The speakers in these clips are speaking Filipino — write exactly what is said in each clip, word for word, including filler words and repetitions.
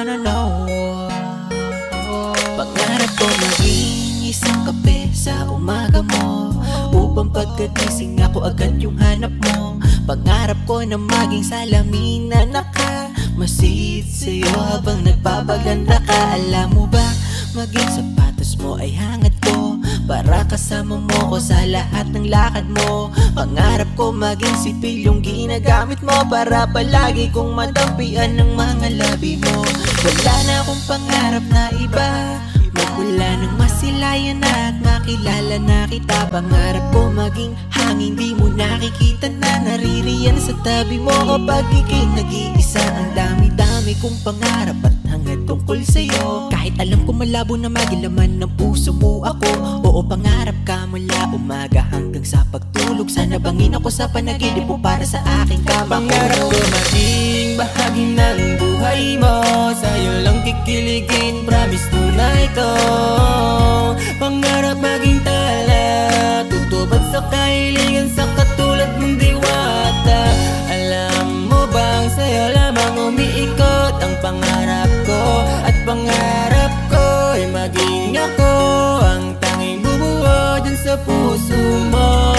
wanna know. Pangarap ko maging isang kape sa umaga mo, upang pagkagising ako agad yung hanap mo. Pangarap ko na maging salamin na nakamasid sa'yo habang nagpapaganda ka. Alam mo ba, maging sapatos mo ay hangad ko, para kasama mo ko sa lahat ng lakad mo. Pangarap ko maging sipil yung ginagamit mo, para palagi kong madampian ng mga labi mo. Wala na akong pangarap na iba, magmula nang masilayan na at makilala na kita. Pangarap ko maging hangin di mo nakikita na naririyan sa tabi mo kapag ikay nag-iisa. Ang dami-dami kong pangarap at hangad tungkol sa'yo, kahit alam ko malabo na magilaman ng puso mo ako. Oo, pangarap ka mula umaga hanggang sa pagtulog, sana bangin ako sa panaginip mo para sa aking kabako. Pangarap ko maging bahagi ng buhay mo, sa'yo lang kikiligin, promise tunay to. Pangarap maging tala, tutubad sa kahilingan, sa katulad mong diwata. Alam mo bang sa'yo lamang umiikot ang pangarap ko, at pangarap ko ay maging ako ang tanging bubuo dyan sa puso mo.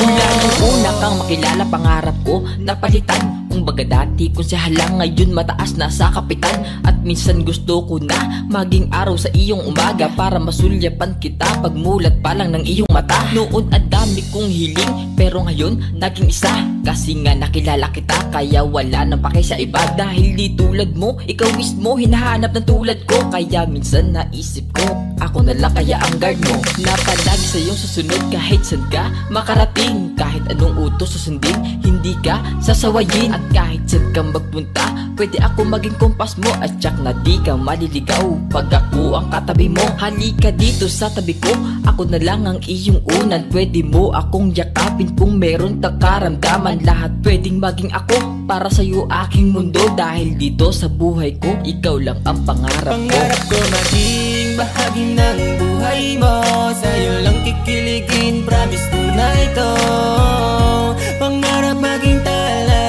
Mula nung una kang makilala, pangarap ko napalitan. Kung baga dati kung sa halang, ngayon mataas na sa kapitan. At minsan gusto ko na maging araw sa iyong umaga, para masulyapan kita pagmulat pa lang ng iyong mata. Noon ang dami kong hiling, pero ngayon naging isa, kasi nga nakilala kita, kaya wala nang pake sa iba. Dahil di tulad mo, ikaw mismo hinahanap ng tulad ko, kaya minsan naisip ko, ako na lang kaya ang guard mo, na palagi sa iyong susunod kahit saan ka makarating. Kahit anong utos susundin, hindi ka sasawayin. At kahit saan kang magpunta, pwede ako maging kompas mo, at tsak na di ka maliligaw pag ako ang katabi mo. Halika dito sa tabi ko, ako na lang ang iyong unan. Pwede mo akong yakapin kung meron kang karamdaman. Lahat pwedeng maging ako, para sa'yo aking mundo. Dahil dito sa buhay ko, ikaw lang ang pangarap ko. Pangarap ko maging bahagi ng buhay mo, sa'yo lang kikiligin, promise tunay to. Pangarap maging tala,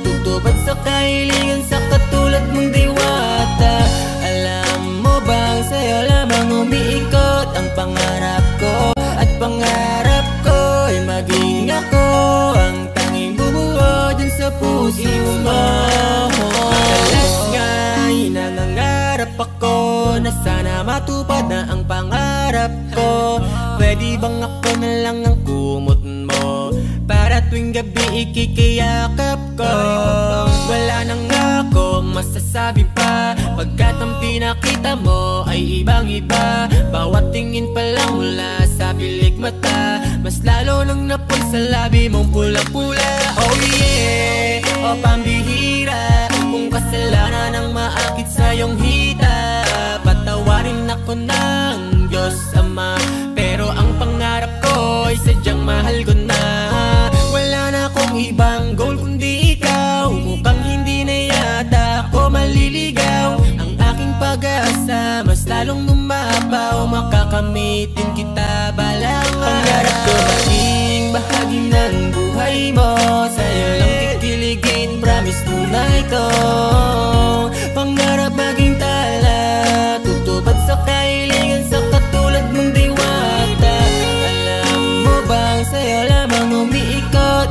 tutupad sa kahilingan, sa katulad mong diwata. Alam mo bang sa'yo lamang umiikot ang pangarap ko, at pangarap ko ay maging ako ang tanging bubuo dyan sa puso mo. Madalas nga ay nangangarap ako, na sana matupad na ang pangarap ko. Pwede bang ako na lang ang kumot mo, para tuwing gabi ikikiyakap ko? Wala nang akong masasabi pa, pagkat ang pinakita mo ay ibang iba. Bawat tingin pa lang mula sa bilik mata, mas lalo nang napon sa labi mong pula-pula. Oh yeah, oh pambihira, kung kasalanan ang maakit sa iyong hita, patawarin ako ng Diyos Ama, pero ang pangarap ko ay sadyang mahal ko na. Wala na akong ibang goal kundi ikaw, mukhang hindi na yata ako maliligaw. Ang aking pag-asa mas lalong lumabaw, makakamitin kita balang araw. Pangarap ko maging bahagi ng buhay mo, sa'yo lang titiligin, promise tunay to. Pangarap maging tala, tutupad sa kahilingan, sa katulad mong diwata. Alam mo bang sa'yo lamang umiikot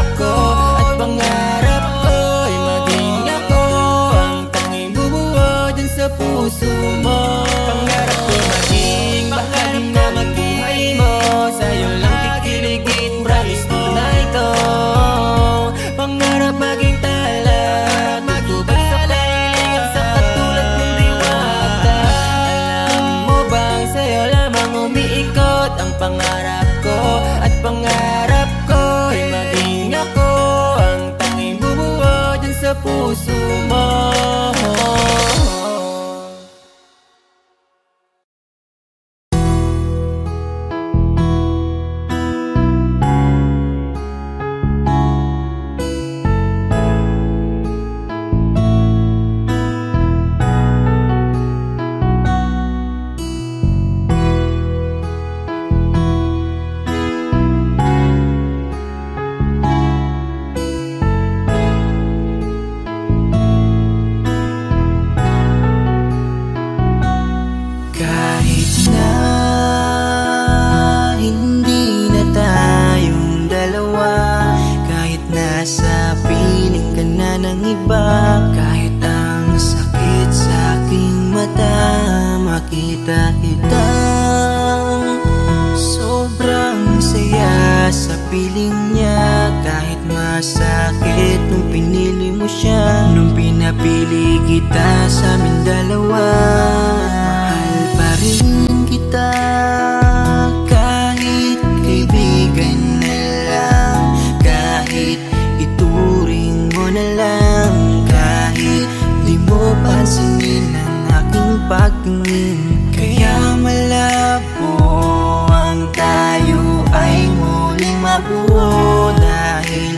ko, at pangarap ko ay maging ako ang tanging bubuo dyan sa puso mo. Pangarap ko maging bahagi na magbuhay mo, sa'yo lang kikiligin, promise mo na ito. Pangarap maging tala, tutupad sa kahilingan, sa katulad mong diwata. Alam mo bang sa'yo lamang umiikot ang pangarap ko, at pangarap ko ay maging kita hitam. Sobrang saya sa pilingnya. Kahit masakit nung pinili mo siya, nung pinapili kita sa amin dalawa. Mahal pa rin kita kahit kaibigan na lang, kahit ituring mo na lang, kahit di mo pansinin ang aking pagtingin. Kaya malabo ang tayo ay muling mabuo, dahil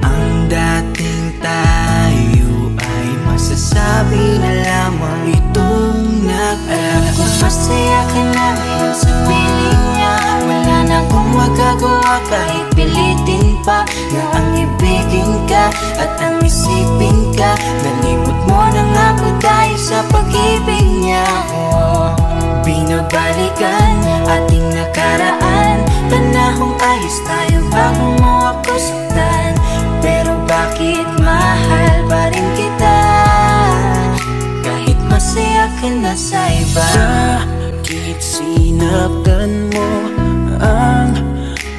ang dating tayo ay masasabi na lamang itong nag-alala. Kung masaya ka na ngayon sa piling niya, wala na kung magagawa kahit pilitin pa, na ang ibigin ka at ang isipin ka. Nalimot mo na nga ko tayo sa pag-ibig niya. Binabalikan ating nakaraan, panahong ayos tayo bago mo ako sundan. Pero bakit mahal pa rin kita kahit masaya ka na sa iba? Bakit sinaktan mo ang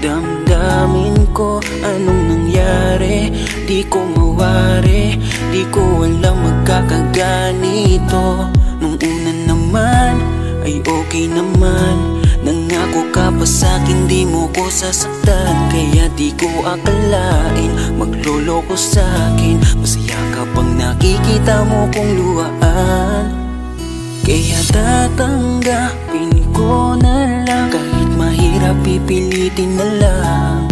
damdamin ko? Anong nangyari? Di ko mawari, di ko alam magkakaganito. Nung una naman ay okay naman, nangako ka pa sa'kin di mo ko sasaktan. Kaya di ko akalain magloloko sa'kin, masaya kapag nakikita mo kong luhaan. Kaya tatanggapin ko na lang, kahit mahirap pipilitin na lang,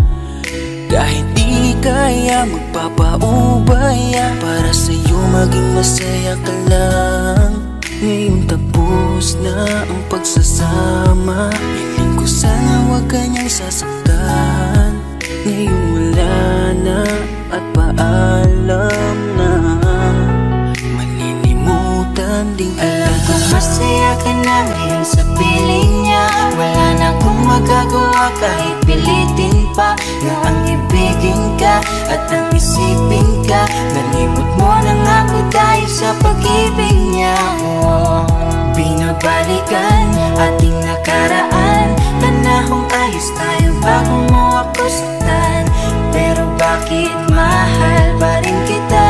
kahit di kaya magpapaubaya para sa'yo maging masaya ka lang. Ngayon tapos na ang pagsasama, hiling ko sana huwag ka niyang sasaktan. Ngayon wala na at paalam na, malilimutan ding alam. Alam ko masaya ka na ngayon sa piling niya, wala na kung magagawa kahit pilitin pa, na ang ibigin ka at ang isipin ka. Nalimot mo na nga ko tayo sa pag-ibig niya. Binabalikan ating nakaraan, panahong ayos tayo bago mo ako sundan. Pero bakit mahal pa rin kita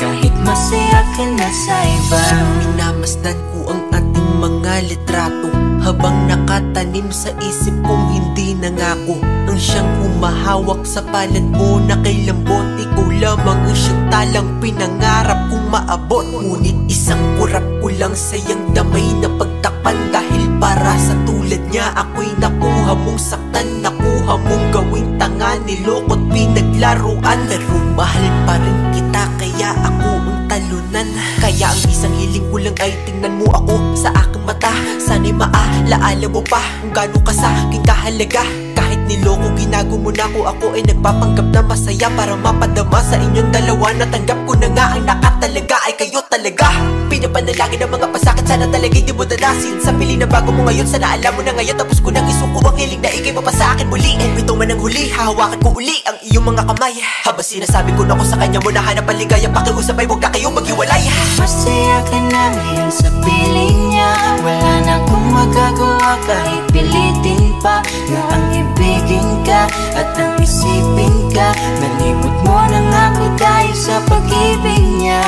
kahit masaya ka na sa iba? Minamasdan ko ang ating mga litrato, habang nakatanim sa isip kong hindi nangako. Ang siyang humahawak sa palad mo na kay lambot, ikaw lamang ang siyang talang pinangarap kong maabot. Ngunit isang kurap ko lang sayang damay na pagtakpan, dahil para sa tulad niya ako'y nakuha mong saktan, nakuha mong gawing tanga, niloko't pinaglaruan. Pero mahal pa rin kita kaya ako ang talunan. Kaya ang isang hiling ko lang ay tingnan mo ako sa aking mata. Sana'y maalaala mo pa kung gano'n ka sa'king kahalaga. Kahit niloko ginago mo na ko, ako ay nagpapanggap na masaya para mapadama sa inyong dalawa. Natanggap ko na nga ang nakatalaga ay kayo talaga. Pinapanalangin ang mga pasakit, sana talaga di mo dadasin sa pili na bago mo ngayon. Sana alam mo na ngayon tapos ko nang isuko ang hiling na ikay pa sa akin muli. And wito man ang huli, hahawakan ko uli ang iyong mga kamay. Habang sinasabi ko na ko sa kanya mo na hanap ang ligaya, pakiusap ay huwag na kayong maghiwalay. Masaya ka na ngayon sa piling niya, wala na kung magagawa kahit pilitin pa, na ang ibigin ka at ang isipin ka. Nalimot mo na nga ko tayo sa pag-ibig niya.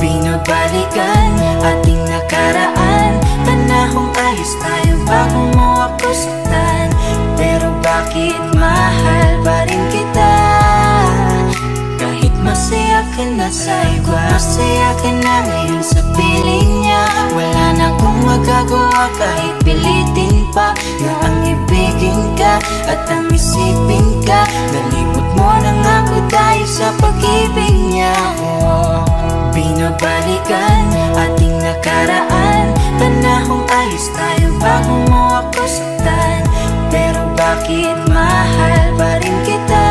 Binabalikan ating nakaraan, panahong ayos tayo bago mo ako sundan. Pero bakit mahal pa rin kita kahit masaya ka na sa iba? Masaya ka na ngayon sa piling niya, wala na kung magagawa kahit pilitin pa, na ang ibigin ka at ang isipin ka. Nalimot mo na nga ko tayo sa pag-ibig niya. Binabalikan ating nakaraan, panahong ayos tayo bago mo ako sundan. Pero bakit mahal pa rin kita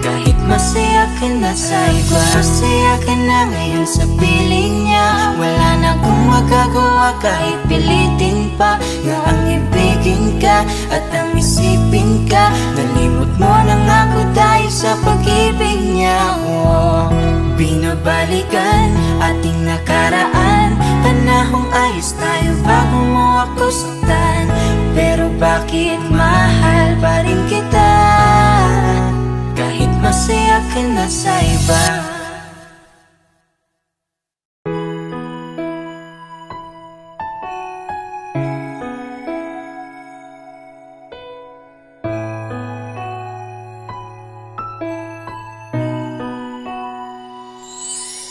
kahit masaya ka na sa iba? Masaya ka na ngayon sa piling niya, wala na kung magagawa kahit pilitin pa, na ang ibigin ka at ang isipin ka. Nalimot mo na nga ko tayo sa pag-ibig niya. Oh, binabalikan ating nakaraan, panahong ayos tayo bago mo ako saktan. Pero bakit mahal pa rin kita kahit masaya ka na sa iba?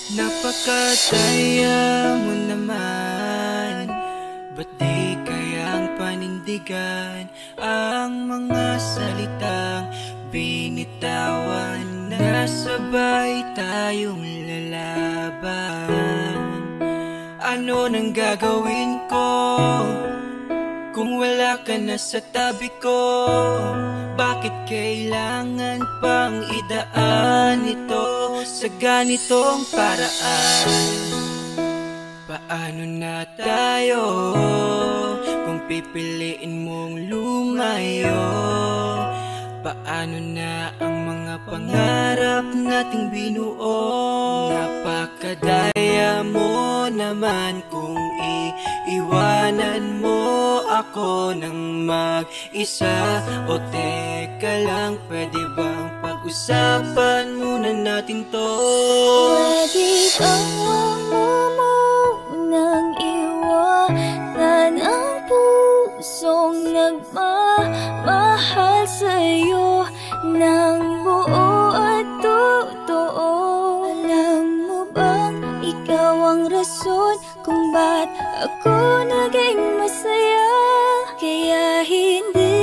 Napakadaya mo naman, ba't di kayang panindigan ang mga salitang binitawan? Nasabay tayong lalaban. Ano nang gagawin ko kung wala ka na sa tabi ko? Bakit kailangan pang idaan ito sa ganitong paraan? Paano na tayo kung pipiliin mong lumayo? Paano na ang mga pangarap nating binuo? Napakadaya mo naman kung iiwanan mo ako ng mag-isa. O teka lang, pwede bang pag-usapan muna natin to? Pwede bang mamunang iwanan ang pusong nagmamahal sa'yo ng buo at totoo? Alam mo bang ikaw ang rason kung ba't ako naging masaya? Kaya hindi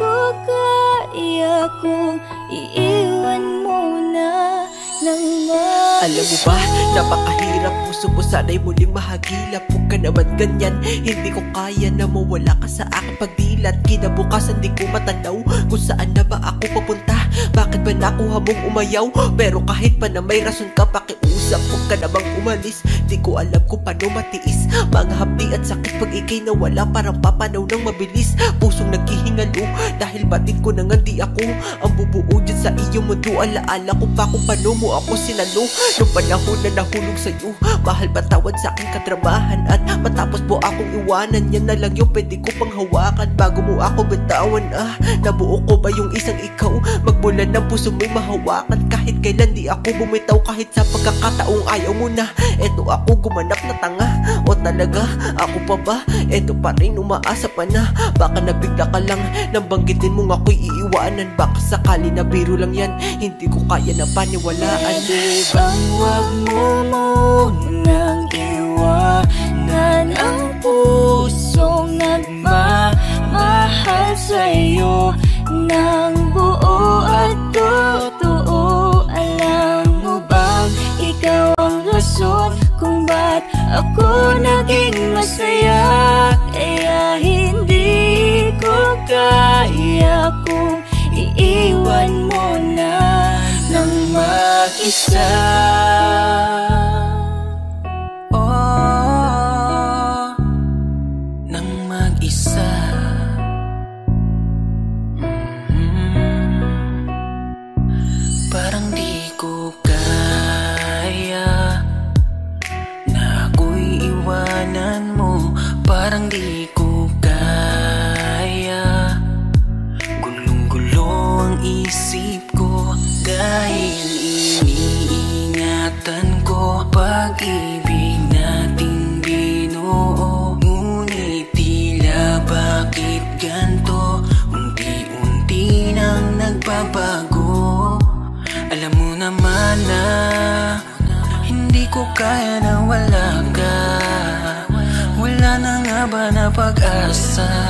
ko kaya kung iiwan mo na ng mga. Alam mo ba, napakahirap puso ko, sana'y muling mahagilap. Kung ka naman ganyan, hindi ko kaya na mawala ka sa aking pagdilat. Kinabukasan di ko matanaw kung saan na ba ako papunta. Bakit ba nakuha mong umayaw? Pero kahit pa na may rason ka, pakiusap kung ka namang umalis. Di ko alam kung paano matiis mga hapdi at sakit pag ikay nawala. Parang papanaw ng mabilis, pusong naghihingalo dahil batid ko nang hindi ako ang bubuo dyan sa iyo mundo. Alaala ko pa kung paano mo ako sinalo nung panahon na nahulog sa'yo. Mahal, patawad sa aking katrabahan at matapos mo akong iwanan. Yan na lang yung pwede ko pang hawakan bago mo ako bitawan. Ah, nabuo ko ba yung isang ikaw? Magmula ng puso mo'y mahawakan. Kahit kailan di ako bumitaw, kahit sa pagkakataong ayaw mo na. Eto ako, ako gumanap na tanga. O talaga, ako pa ba? Eto pa rin, umaasa pa na. Baka nabigla ka lang nang banggitin mong ako'y iiwanan. Baka sakali na biro lang yan, hindi ko kaya na paniwalaan. Pwede bang wag mo munang iwanan ang pusong nagmamahal sa'yo ng buo at totoo? Alam mo bang ikaw ang rason kung ba't ako naging masaya? Kaya hindi ko kaya kung iiwan mo na ng mag-isa. Oh, ng mag-isa. Mm-hmm. Parang di ko kaya na ako'y iwanan mo. Parang di ko kaya, gulong-gulo ang isip ko dahil iniingatan ko pag-ibig nating binuo. Ngunit tila bakit ganto, unti-unti nang nagbabago. Alam mo naman na hindi ko kaya na wala ka. Wala na nga ba na pag-asa?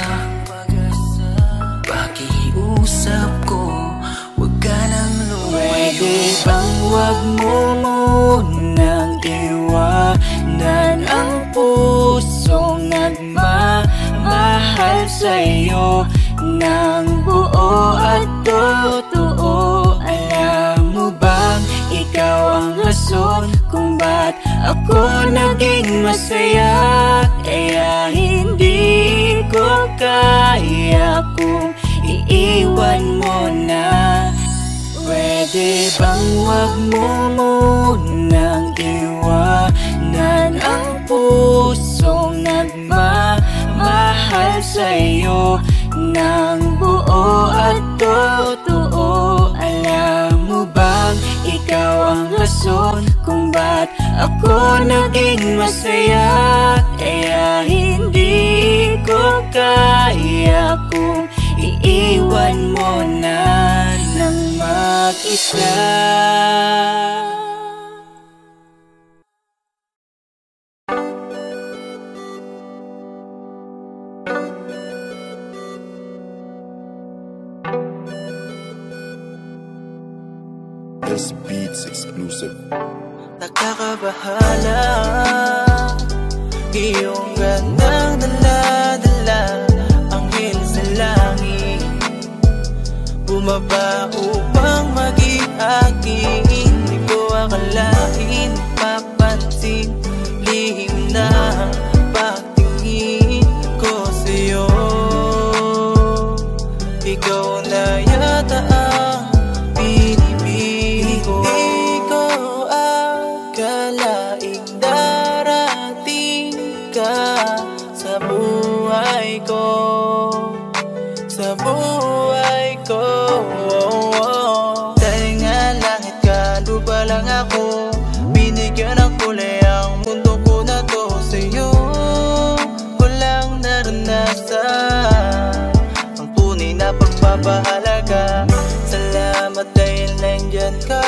Pakiusap ko, huwag ka nang lumayo. Pwede bang huwag mo munang iwanan ang pusong nagmamahal sa'yo ng buo at totoo? Alam mo bang ikaw ang rason kung ba't ako naging masaya? Kaya hindi ko kaya kung iiwan mo na. Pwede bang wag mo munang iwanan ang puso? pusong nagmamahal sa'yo nang buo at totoo. Alam mo bang ikaw ang rason kung ba't ako naging masaya? Kaya hindi ko kaya kung iiwan mo na ng mag-isa. This Beats exclusive. Nakakabahala iyong gandang dala-dala, angin sa langit bumaba upang maging akin. Di ko akalain, papansin, lihim na ang pagtingin ko sa'yo. Ikaw na yata ang pagpapahalaga. Salamat dahil nandyan ka,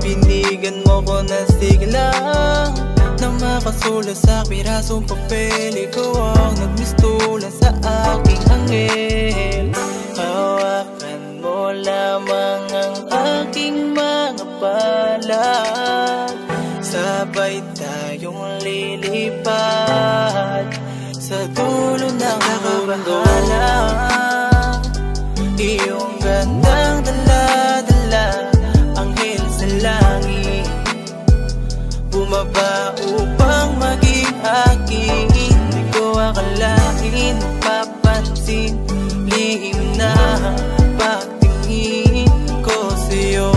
binigan mo ko ng sigla na makasulat sa pirasong papel. Ikaw ang nagmistulan sa aking anghel. Hawakan mo lamang ang aking mga palad, sabay tayong lilipad sa dulo ng mundo. Iyong gandang dala-dala, anghel sa langit bumaba upang maging akin. Di ko akalain, papansin, lihim na ang pagtingin ko sa'yo.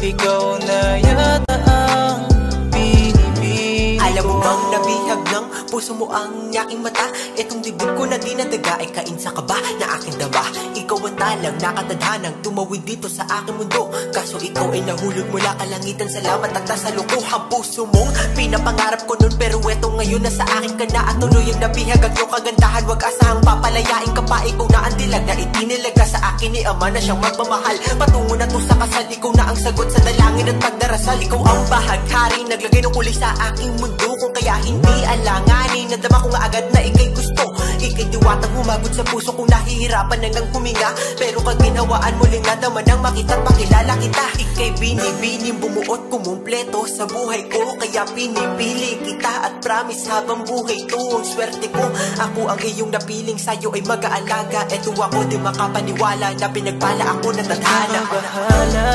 Ikaw na yata ang pinipili. Alam mo bang nabihag ng puso mo ang yaking mata? Itong dibdib ko na dinadaga ay kain sa kaba na aking daba. Ikaw ang talang nakatadhanang tumawid dito sa aking mundo, kaso ikaw ay nahulog mula kalangitan. Salamat at nasa lukuhang puso mong pinapangarap ko nun, pero eto ngayon nasa akin ka na at tuluyang nabihag ang iyong kagandahan. Huwag asahang papalayain ka pa, ikaw na ang dilag na itinilaga sa akin ni Ama na siyang magmamahal. Patungo na to sa kasal, ikaw na ang sagot sa dalangin at pagdarasal. Ikaw ang bahaghari, naglagay ng kulay sa aking mundo, kung kaya hindi alangan. Nadama ko nga agad na ikay gusto, ikay diwatang humagod sa puso kung nahihirapan na nang huminga. Pero pag ginawaan mo rin nadaman ang makita at pakilala kita. Ikay binibining bumuot kumumpleto sa buhay ko, kaya pinipili kita at promise habang buhay ko ang swerte ko. Ako ang iyong napiling, sa'yo ay mag-aalaga. Eto ako, di makapaniwala na pinagpala ako na tadhana. Ang bahala,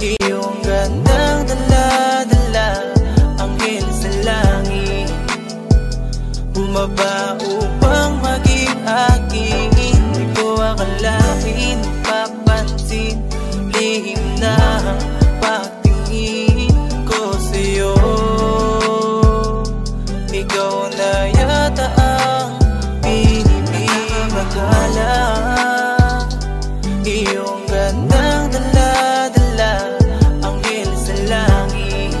iyong gandang dala-dala, anghel sa langit bumaba upang maging akin. Di ko akalain, papansin, lihim na ang pagtingin ko sa'yo. Ikaw na yata ang pinipili. Maghala, iyong gandang dala-dala, anghel sa langit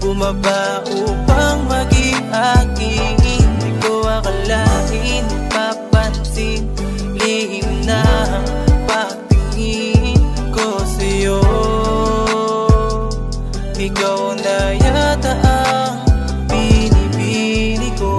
bumaba upang maging akin. Akalain, papansin, lihim na ang pagtingin ko sa'yo. Ikaw na yata ang pinipili ko.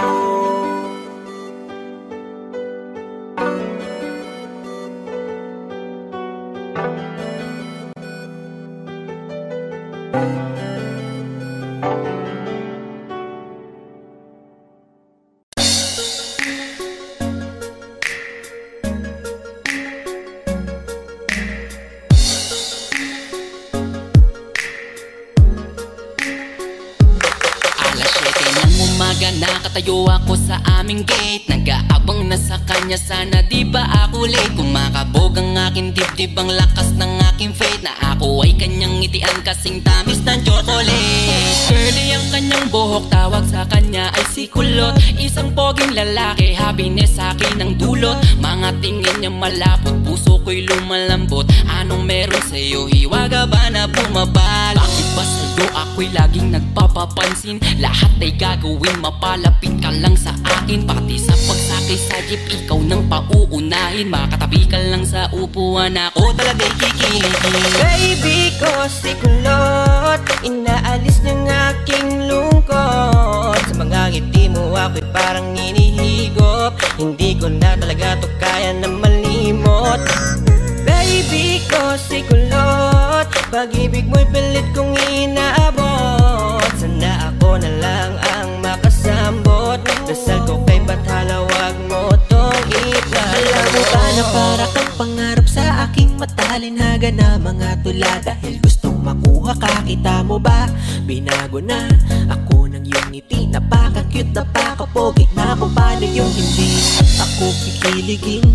Nakatayo ako sa aming gate, nag-aabang na sa kanya, sana di ba ako late. Kumakabog ang aking dibdib, ang lakas ng aking fate, na ako ay kanyang ngitian kasing tamis ng chocolate. Curly ang kanyang buhok, tawag sa kanya ay si Kulot. Isang poging lalaki, happiness akin ang dulot. Mga tingin niya malapot, puso ko'y lumalambot. Anong meron sa'yo, hiwaga ba na bumabal? Bakit ba sa'yo ako'y laging nagpapapansin? Lahat ay gagawin, mapalapit ka lang sa akin. Pati sa pagsakay sa jeep, ikaw nang pauunahin. Makatabi ka lang sa upuan, ako talaga'y kikiligin. Baby ko si Kulot, inaalis ng aking lungkot. Sa mga ngiti mo ako'y parang inihigop, hindi ko na talaga to kaya na malimot. Baby ko si Kulot, pag-ibig mo'y pilit kong inaabot. Sana ako na lang ang makasambot, dasal ko kay Bathala, wag mo tong ipalamot. Alam mo ba na para kang pangarap sa aking matalinhaga na mga tula? Dahil gustong makuha ka, kita mo ba? Binago na ako ng iyong ngiti, napaka-cute, napaka-pogi, na kung paano yung hindi ako kikiligin.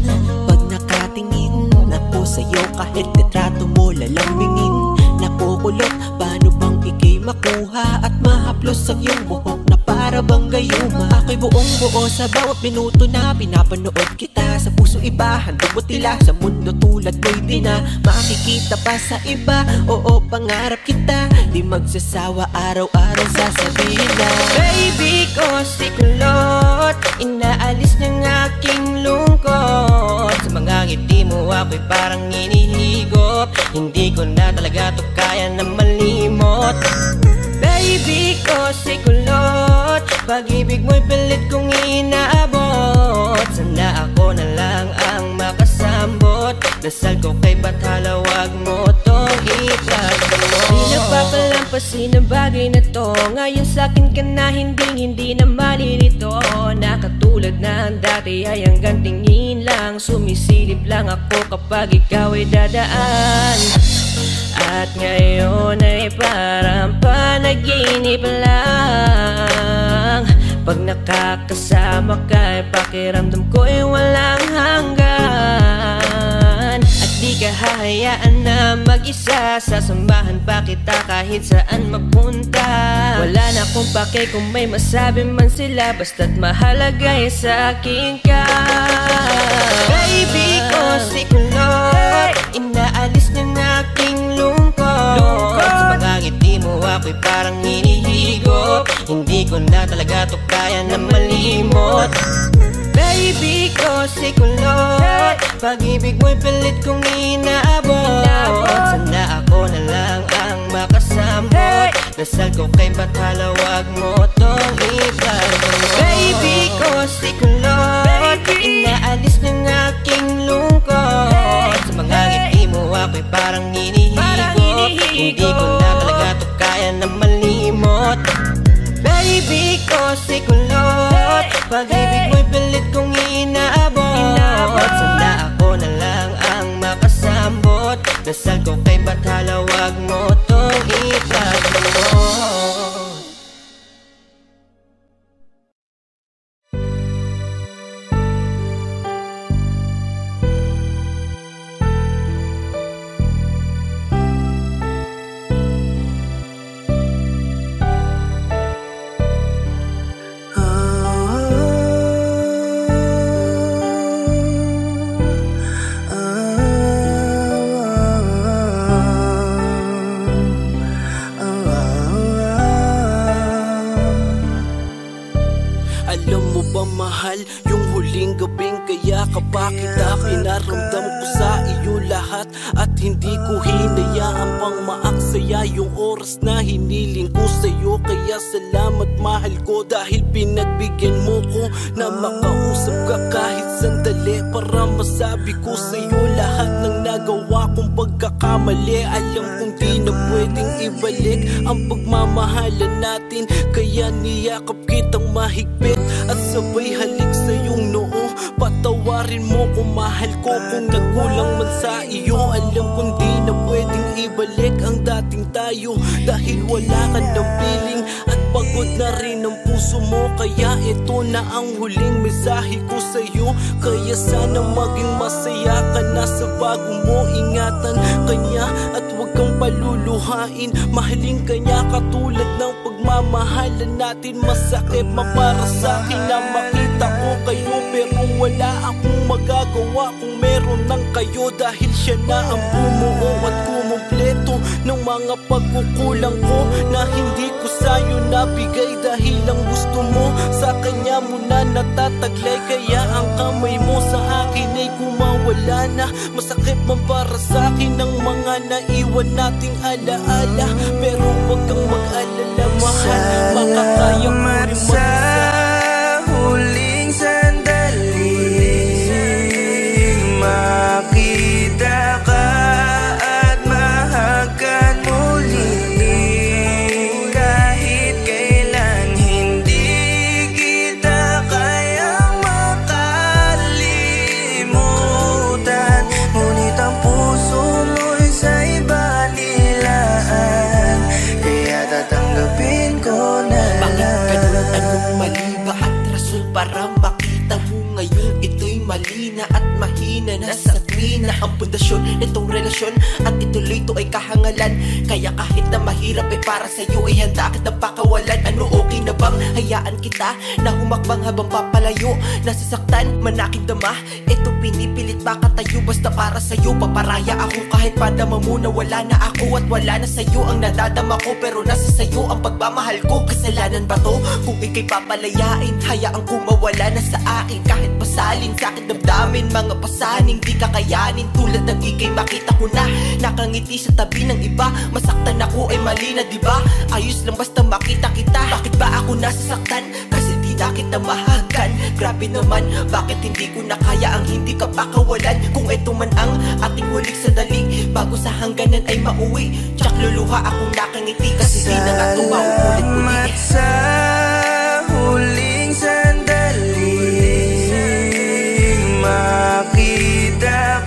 Pag nakatingin nako sa'yo, kahit retrato mo lalamingin. Nakukulot, paano bang ikay makuha at mahaplos sa iyong buhok na para bang gayuma? Ako'y buong buo sa bawat minuto na pinapanood kita. Sa puso iba, handog mo tila, sa mundo tulad mo'y di na makikita pa sa iba. Oo, pangarap kita, di magsasawa, araw-araw sasabihin na baby ko si Kulot, inaalis ng aking lungkot. Sa mga ngiti mo ako'y parang inihigop, hindi ko na talaga to kaya na malimot. Baby ko si Kulot, pag-ibig mo'y pilit kong inaabot. Sana ako na lang ang makasambot, dasal ko kay Bathala, wag mo tong ipalamot. Di na papalampasin ang bagay na to, ngayon sa'kin ka na hindi, hindi na malilito. Nakatulad na ang dati ay hanggang tingin lang, sumisilip lang ako kapag ikaw ay dadaan. At ngayon ay parang panaginip lang, pag nakakasama ka ay pakiramdam ko'y walang hanggan. At di ka hahayaan na mag-isa, sasambahan pa kita kahit saan mapunta. Wala na akong pake kung may masabi man sila, basta't mahalaga ay sa akin ka. Baby ko si Kulot, inaalis ng aking lungkot. Sa mga ngiti mo ako'y parang hinihigop, hindi ko na talaga to kaya na malimot. Baby ko si Kulot, pag-ibig mo'y pilit kong inaabot. Sana ako na lang ang makasambot, dasal ko kay Bathala, wag mo tong ipalamot. Baby ko si Kulot, inaalis ng aking lungkot. Sa mga ngiti mo ako'y parang hinihigop, hindi ko na talaga to kaya na malimot. Baby ko si Kulot, pag-ibig mo'y pilit kong inaabot. Sana ako na lang ang makasambot, dasal ko kay Bathala, wag mo tong ipalamot. Bakit pinaramdam ko sa iyo lahat, at hindi ko hinayaan pang maaksaya yung oras na hiniling ko sa'yo. Kaya salamat mahal ko, dahil pinagbigyan mo ko na makausap ka kahit sandali, para masabi ko sa'yo lahat ng nagawa kong pagkakamali. Alam kong di na pwedeng ibalik ang pagmamahalan natin, kaya niyakap kitang mahigpit at sabay halik sa iyong noo. Patawarin mo kung mahal ko, kung nagkulang man sa iyo. Alam kong di na pwedeng nang ibalik ang dating tayo, dahil wala ka ng piling at pagod na rin ang puso mo. Kaya ito na ang huling mensahe ko sa'yo, kaya sana maging masaya ka na sa bago mo. Ingatan kanya at huwag kang paluluhain, mahalin kanya katulad ng pagmamahalan natin. Masakit mapara sa'kin na makita ko kayo, pero wala akong magagawa kung meron ng kayo, dahil siya na ang bumuo at kumumpleto ng mga pagkukulang ko na hindi ko sa'yo nabigay. Dahil ang gusto mo sa kanya muna natataglay, kaya ang kamay mo sa akin ay kumawala na. Masakit man para sa'kin ang mga naiwan nating alaala, pero huwag kang mag-alala, mahal, makakaya mo rin mag-isa. Para makita mo ngayon, ito'y malina at mahina na sa tina ang pundasyon nitong relasyon, at ituloy to ay kahangalan. Kaya kahit na mahirap ay para sa'yo, ay handa ka ng pakawalan. Ano, okay na bang hayaan kita na humakbang habang papalayo? Nasasaktan man aking dama, ito pinipilit makatayo. Basta para sa'yo paparaya ako, kahit padama mo na wala na ako at wala na sa'yo ang nadadama ko, pero nasa sa'yo ang pagmamahal ko. Kasalanan ba to kung ika'y papalayain? Hayaan ko mawala na sa akin kahit pasalin sa'kin damdamin, mga pasaning di ka kayanin. Tulad ng ikay makita ko na nakangiti sa tabi ng iba, masaktan ako ay mali na diba? Ayos lang basta makita kita, bakit ba ako nasasaktan? Kasi di na kita mahagan. Grabe naman, bakit hindi ko na kaya ang hindi ka pakawalan? Kung ito man ang ating huling sandali, bago sa hangganan ay mauwi, tsak luluha akong nakangiti kasi di na nga tumaw ulit-ulit. Sa huling sandali makita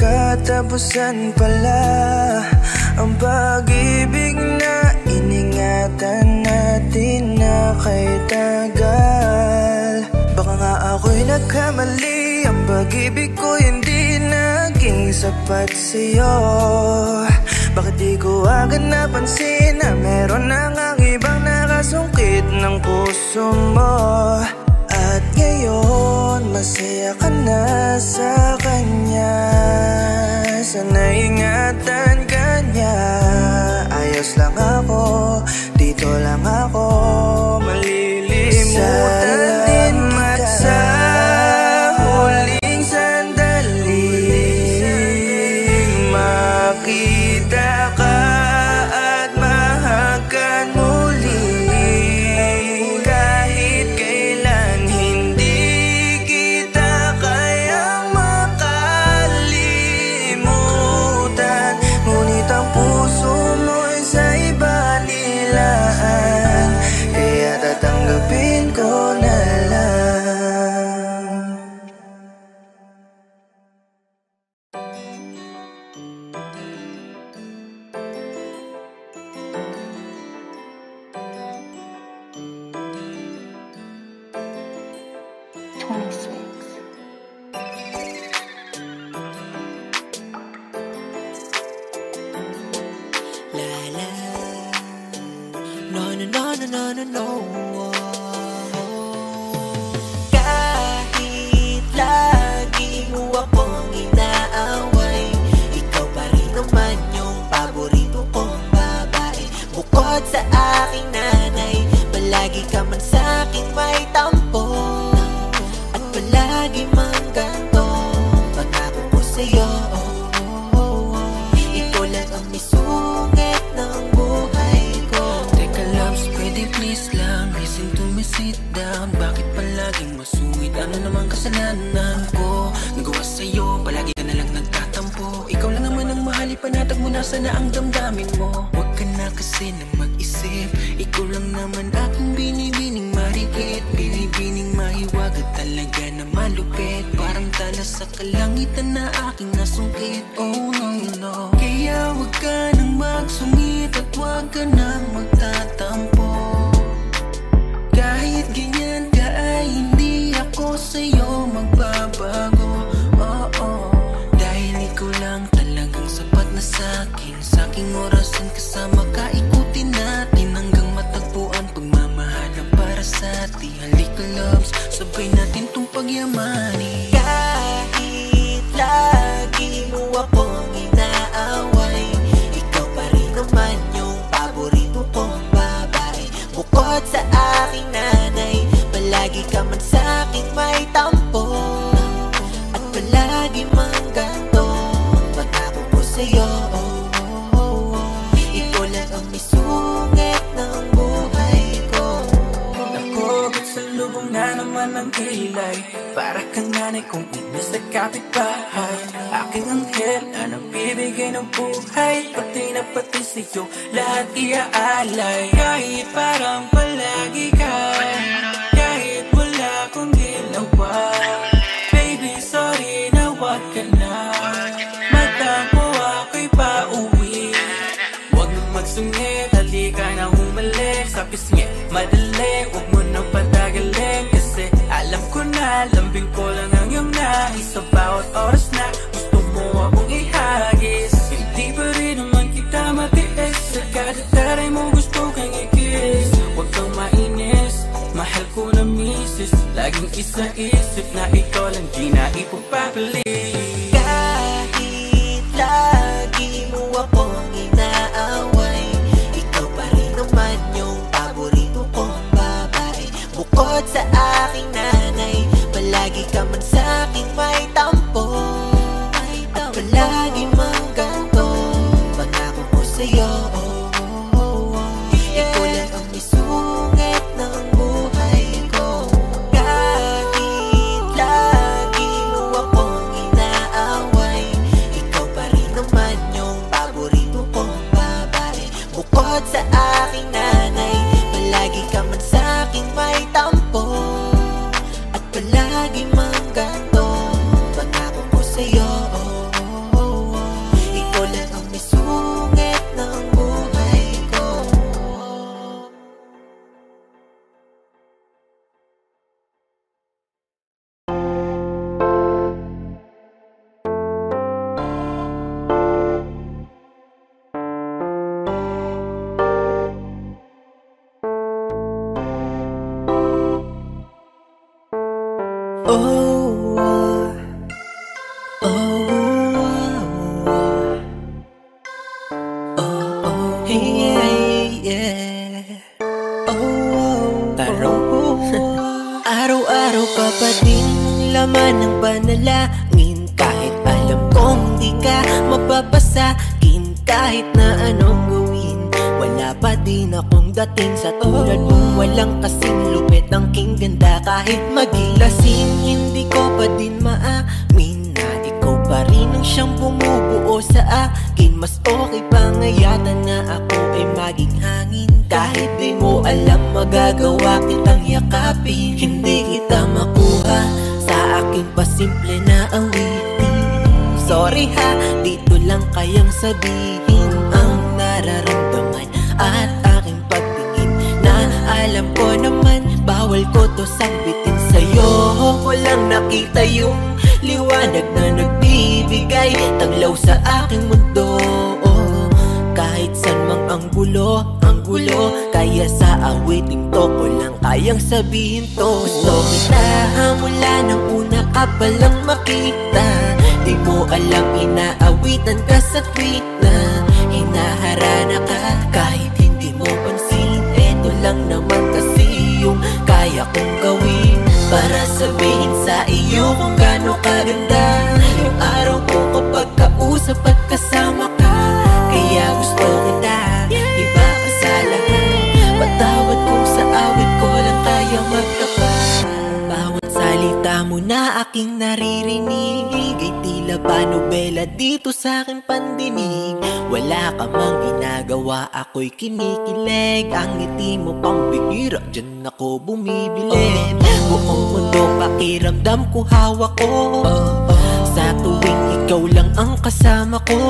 katapusan pala ang pag-ibig na iningatan natin na kay tagal. Baka nga ako'y nagkamali, ang pag-ibig ko hindi naging sapat sa'yo. Bakit di ko agad napansin na meron na ngang ibang nakasungkit ng puso mo? At ngayon masaya ka na sa kanya, sana ingatan ka niya. Ayos lang ako, dito lang ako, malilimutan din kita. Sa huling sandali makita ka at mahagan muli, kahit kailan hindi kita kayang makalimutan. Ngunit ang puso mo'y sa iba nilaan, kaya tatanggapin ko na lang. Lagi sa'yo, oh, oh, oh, oh. Ikaw lang ang may sungit ng buhay ko. Teka loves, pwede please lang, listen to me, sit down. Bakit palaging masungit? Ano naman kasalanan ko? Nagawa sa'yo, palagi ka nalang nagtatampo. Ikaw lang naman ang mahal, ipanatag mo na sana ang damdamin mo. Huwag ka na kasi nang mag-isip, ikaw lang naman aking binibining marikit. Binibining mahiwag at talaga na malupit. Parang tala sa kalangitan na aking nasungkit. Oh no, no. Kaya huwag ka nang magsungit at huwag ka nang magtatampo. Kahit ganyan ka ay hindi ako sa'yo magbabago. Oh, oh. Dahil ikaw lang talagang sapat na sa'kin. Sa'king orasan kasama ka, ikutin natin hanggang matagpuan pagmamahalan para sa'tin. Halika loves, sabay natin tong pagyamanin. Kahit lagi mo akong inaaway, ikaw pa rin naman yung paborito kong babae. Bukod sa aking nanay, palagi ka man sa'kin may tampo, at palagi mang ganto. Matapos ko sa'yo, oh, ikaw lang ang may sungit ng buhay ko. Ako, sa lubong na naman ang kilay, para kang nanay kong ina sa kapitbahay. Aking anghel na nagbibigay ng buhay, pati na pati sa'yo lahat iaalay. Kahit parang palagi ka, kahit wala kong ginawa, baby sorry na wag ka na. Matampo ako'y pauwi, wag nang magsungit, halika na humalik. Sa pisngi, madali, wag mo nang patagalin, kasi alam ko na, lambing ko lang ang iyong nais. Sa bawat oras na gusto mo akong ihagis, hindi pa rin naman kita matiis. Sa kada taray mo gusto kang ikis, wag kang mainis, mahal ko na misis. Laging isa-isip na ikaw lang di na ipagpapalit. Kahit lagi mo akong inaaway, ikaw pa rin naman yung paborito kong babae. Bukod sa aking nanay, palagi ka man sa'kin may tampo, at palagi mang ganto. Pangako ko sa'yo, oh, oh, oh, oh. Ikaw lang ang may sungit ng buhay ko. Kahit lagi mo akong inaaway, ikaw pa rin naman yung paborito kong babae. Bukod sa aking nanay, palagi ka man sa'kin may tampo, at palagi mang ganto. Pangako ko sa'yo, oh, oh, oh, oh. Ikaw lang ang may sungit ng buhay ko. Oh, ah, oh, ah, oh, oh, yeah, yeah. Oh, oh, Tyrone. Araw-araw ka pa din laman ng panalangin, kahit alam kong di ka mapapasakin. Kahit na anong gawin, wala pa din akong dating sa tulad mo. Walang kasing lupit ang king ganda, kahit maging lasing hindi ko pa din maamin na ikaw pa rin ang siyang bumubuo sa akin. Mas okay pa nga yata na ako ay maging hangin, kahit di mo alam magagawa kitang yakapin. Hindi kita makuha sa akin pa simple na awitin. Sorry ha, dito lang kayang sabihin ang nararamdaman at aking pagtingin, na alam ko naman bawal ko to sabitin sa'yo. Ko lang nakita yung liwanag na nagbibigay taglaw sa aking mundo, oh. Kahit san mang ang gulo, ang gulo, kaya sa awiting to ko lang kayang sabihin to. Gusto kita mula ng una ka palang makita, di mo alam inaawitan ka sa tweet na hinaharana ka kahit hindi mo pansin. Eto lang naman kasi yung kaya kong gawin para sabihin sa iyo kung gaano kaganda yung araw ko. ka dito sa'kin pandinig. Wala ka mang ginagawa, ako'y kinikilig. Ang ngiti mo pang bihira, dyan ako bumibilin. Buong mundo pakiramdam ko, hawak ko. Sa tuwing ikaw lang ang kasama ko.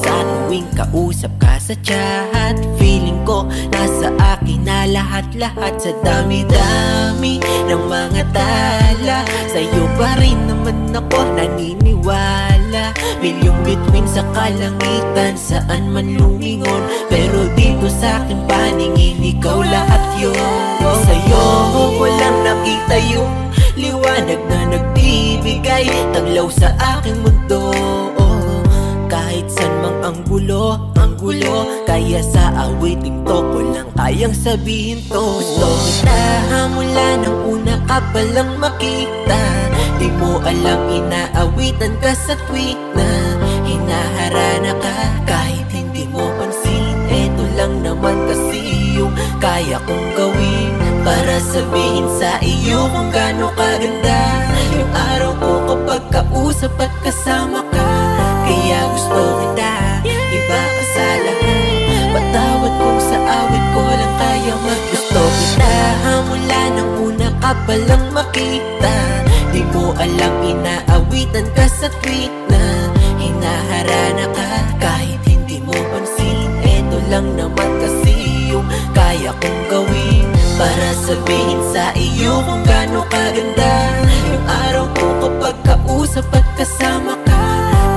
Sa tuwing kausap ka sa chat, feeling ko nasa akin na lahat-lahat. Sa dami-dami ng mga tala, sa'yo pa rin naman ako naniniwala. Milyong bituin sa kalangitan, saan man lumingon, pero dito sa'kin paningin ikaw lahat yun. Sa'yo walang nakita yung liwanag na nagbibigay taglaw sa aking mundo. Kahit san mang ang gulo, ang gulo, kaya sa awiting to ko lang kayang sabihin to. Gusto kita mula ng una ka palang makita. Di mo alam inaawitan ka sa tweet na hinaharana ka kahit hindi mo pansin. Eto lang naman kasi yung kaya kong gawin para sabihin sa iyo kung gaano kaganda yung araw ko kapag kausap at kasama ka. Kaya gusto kita, iba ka sa lahat. Patawad kung sa awit ko lang kaya maggusto kita mula ng una ka palang makita. Di mo alam inaawitan ka sa tweet na hinaharana ka kahit hindi mo pansin. Eto lang naman kasi yung kaya kong gawin para sabihin sa iyo kung gaano kaganda yung araw ko kapag kausap at kasama ka.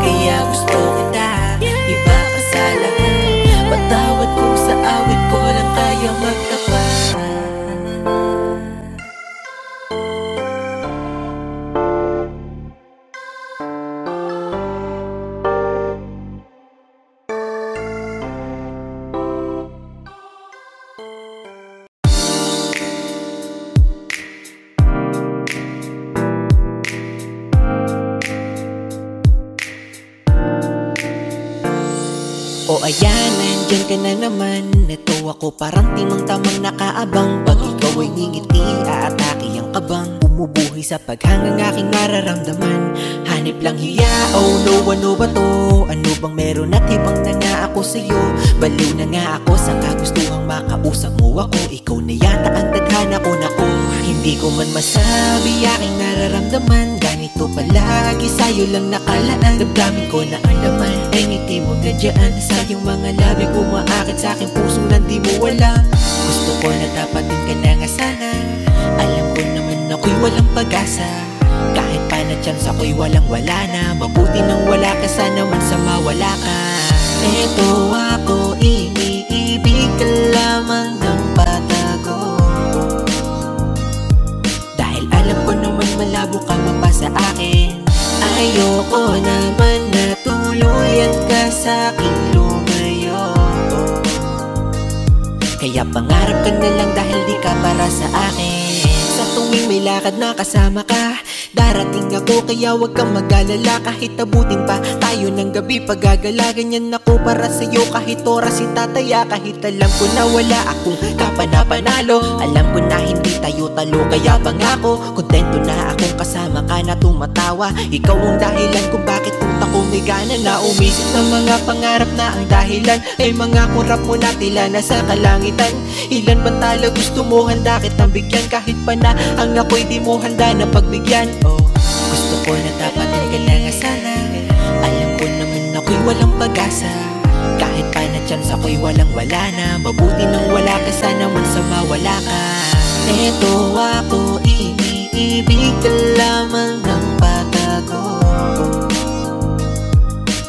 Kaya gusto kita, iba ka sa lahat. Patawad kung sa awit ko lang kaya magtapat. O ayan, nandyan ka na naman. Natuwa ko parang timang tamang nakaabang. Pag ikaw ay ngingiti, aatake ang kabang. Bumubuhay sa paghangang aking nararamdaman. Hanip lang hiya, oh no, ano ba to? Ano bang meron at ibang na nga ako sa'yo? Baliw na nga ako sa kagustuhang makausap mo ako. Ikaw na yata ang tadhana ko na ko. Hindi ko man masabi aking nararamdaman. Ganito palagi sa'yo lang nakalaan. Damdamin ko na ang laman ay ngiti mo na dyan. Sa iyong mga labi kumaakit sa'king puso na di mo alam. Gusto ko na tapatin ka na nga sana. Alam ko naman ako'y walang pag-asa. Kahit pa na chance ako'y walang wala na. Mabuti nang wala ka, sana man sa mawala ka. Eto ako, iniibig ka lamang ng patago. Malabo ka mapa sa akin. Ayoko naman na tuluyan ka sa'king lumayo. Kaya pangarap ka na lang dahil di ka para sa akin. Sa tuwing may lakad na kasama ka, darating ako kaya wag kang mag-alala. Kahit abutin pa tayo ng gabi, pagagala ganyan ako para sa'yo. Kahit oras itataya, kahit alam ko na wala akong kapanapanalo. Alam ko na hindi tayo talo kaya pangako. Kontento na akong kasama ka na tumatawa. Ikaw ang dahilan kung bakit punta ko may gana na umisip ng mga pangarap na ang dahilan ay mga kurap mo na tila nasa kalangitan. Ilan ba tala gusto mo, handa kitang bigyan. Kahit pa na ang ako'y di mo handa na pagbigyan. Oh, gusto ko na tapatin ka na nga sana. Alam ko naman ako'y walang pag-asa. Kahit pa na chance ako'y walang wala na. Mabuti nang wala ka, sana man sa mawala ka. Eto ako, iniibig ka lamang ng patago.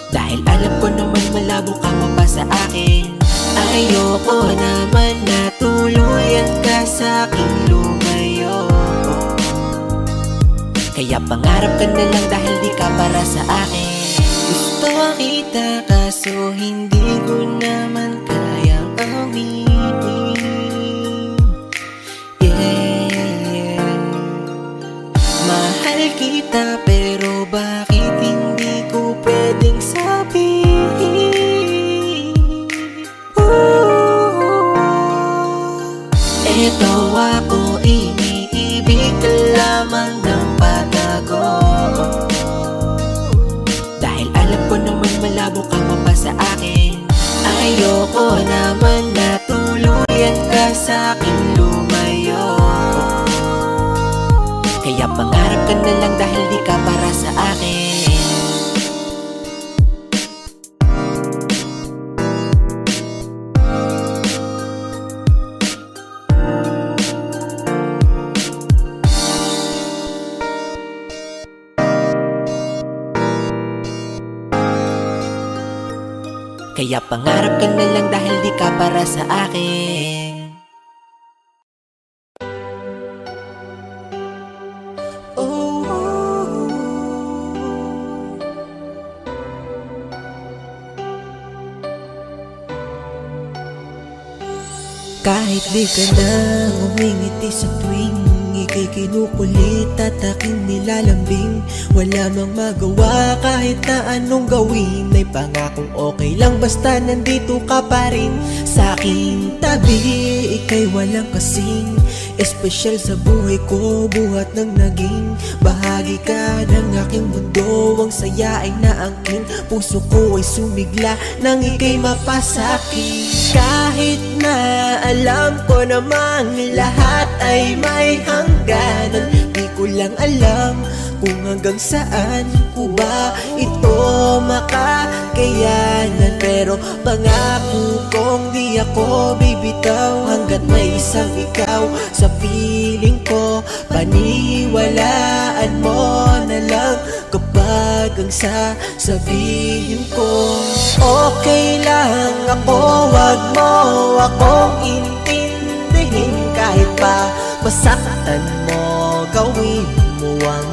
Dahil alam ko naman malabo ka mapa sa akin. Ayoko naman na tuluyan ka sa'king lumayo. Kaya pangarap ka na lang dahil di ka para sa akin. Gusto kita kaso hindi ko naman kayang aminin. Yeah, mahal kita pero bakit hindi ko pwedeng sabihin? Ooh, eto ako, iniibig ka lamang ng patago. malabo ka pa pa sa akin. Ayoko naman na tuluyan ka sa'kin lumayo. Kaya pangarap ka na lang dahil di ka para sa akin. Kaya pangarap ka na lang dahil di ka para sa akin. Oh, kahit di ka na umingiti sa tuwing ika'y kinukulit at aking nilalambing. Wala mang magawa kahit na anong gawin. May pangakong okay lang basta nandito ka pa rin. Sa aking tabi, ika'y walang kasing espesyal sa buhay ko. Buhat ng naging bahagi ka ng aking mundo. Ang saya ay naangkin, puso ko ay sumigla nang ika'y mapasakin. Kahit na alam ko namang lahat ay may hanggang, di ko lang alam kung hanggang saan ko ba ito makakayanan. Pero pangako kong di ako bibitaw hanggat may isang ikaw sa piling ko. Paniwalaan mo na lang kapag ang sasabihin ko okay lang ako. Wag mo akong intindihin kahit pa masaktan mo, gawin mo ang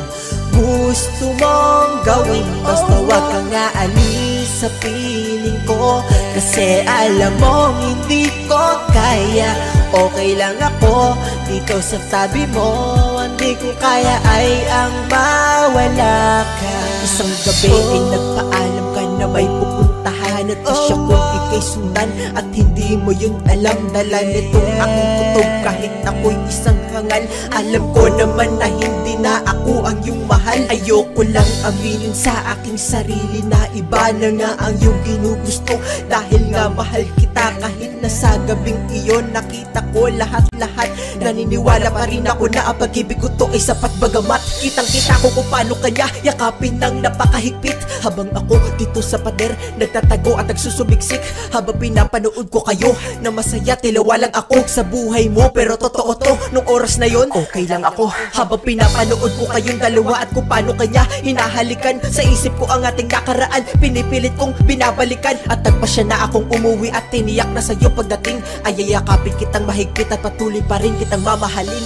gusto mong gawin. Basta wag kang aalis sa piling ko, kasi alam mo hindi ko kaya. Okay lang ako dito sa tabi mo, hindi ko kaya ay ang mawala ka. Isang gabi ay nagpaalam ka na may pupuntahan at asya ko ika'y sundan at hindi mo yun alam. Dala nitong aking tutok kahit ako'y isang hangal. Alam ko naman na hindi na ako ang iyong mahal. Ayoko lang aminin sa aking sarili na iba na nga ang iyong ginugusto. Dahil nga mahal kita kahit na sa gabing iyon nakita ko lahat-lahat. Naniniwala pa rin ako na ang pag-ibig ko to ay sapat, bagamat kitang-kita ko kung paano kanya yakapin ng napakahigpit. Habang ako dito sa pader nagtatago at nagsusumiksik, habang pinapanood ko kayo na masaya tilawa lang ako sa buhay mo. Pero totoo to, nung oras na yon okay lang ako, habang pinapanood ko kayong dalawa at kung paano kanya hinahalikan. Sa isip ko ang ating nakaraan, pinipilit kong binabalikan. At nagpasya na akong umuwi at tiniyak na sa'yo pagdating ay yayakapin kitang mahigpit at patuloy pa rin kitang mamahalin.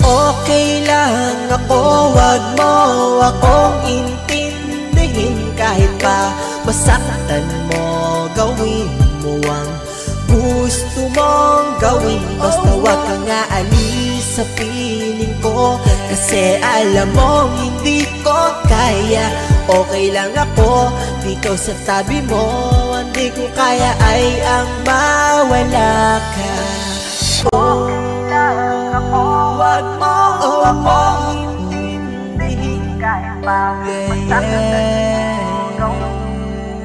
Okay lang ako, wag mo akong intindihin kahit pa masaktan mo, gawin mo ang gusto mong gawin. Basta wag kang aalis sa piling ko, kasi alam mo hindi ko kaya. Okay lang ako dito sa tabi mo, hindi ko kaya ay ang mawala ka. Okay lang ako, wag mo akong intindihin kahit pa masaktan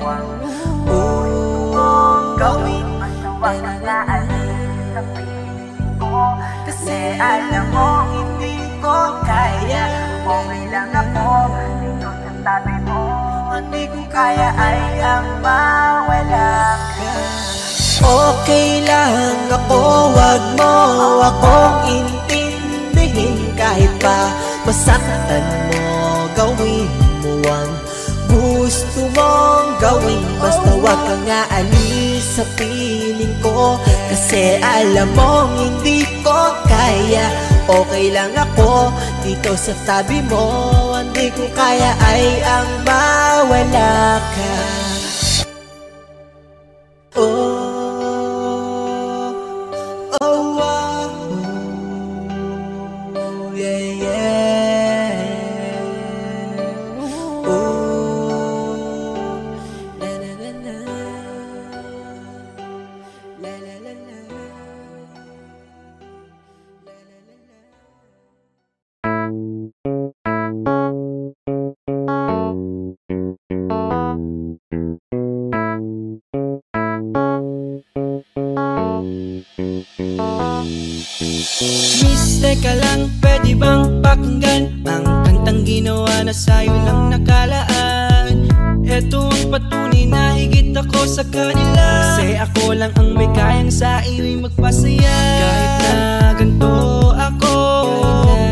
mo. Gawin masawag ang naalis sa piling ko, kasi alam mo hindi ko kaya. Okay lang ako dito sa tabi mo, hindi ko kaya ay ang mawala ka. Okay lang ako, wag mo akong intindihin kahit pa masaktan mo, gawin mo ang gusto mong gawin. Basta wag kang aalis sa piling ko, kasi alam mo hindi ko kaya. Okay lang ako dito sa tabi mo, hindi ko kaya ay ang mawala ka. Oh, Miss, teka lang, pwede bang pakinggan ang kantang ginawa na sa'yo lang nakalaan? Eto ang patunay na higit ako sa kanila, kasi ako lang ang may kayang sa iyo'y magpasaya. Kahit na ganito ako,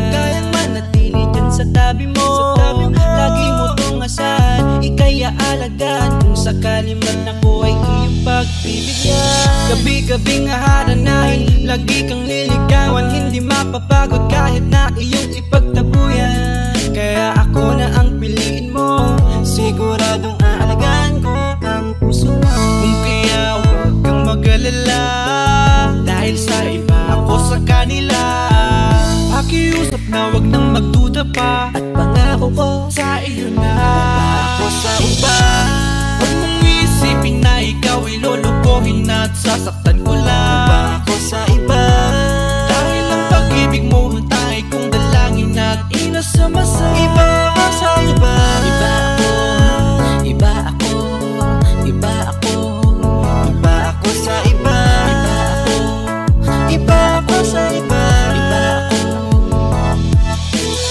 kayang manatili dyan sa tabi mo. Lagi mo tong asahan, ika'y aalagaan, kung sakali man ako ay iyong pagbibigyan. Gabi-gabing aharanahin, lagi kang liligawan, hindi mapapagod kahit na iyong ipagtabuyan. Kaya ako na ang piliin mo, siguradong aalagaan ko ang puso mo. Kung kaya huwag kang mag-alala, dahil sa iba ako sa kanila. Pakiusap na huwag nang magduda pa, at pangako ko sa iyo na ako sa iba. Huwag mong isipin na ikaw ay lolo, at sasaktan ko lang ako sa iba, dahil ang pag-ibig mo hantay kong dalangin at inasama sa iba. Sa iba, iba ako, iba ako, iba ako, iba ako sa iba. Iba ako, iba ako sa iba. Iba ako,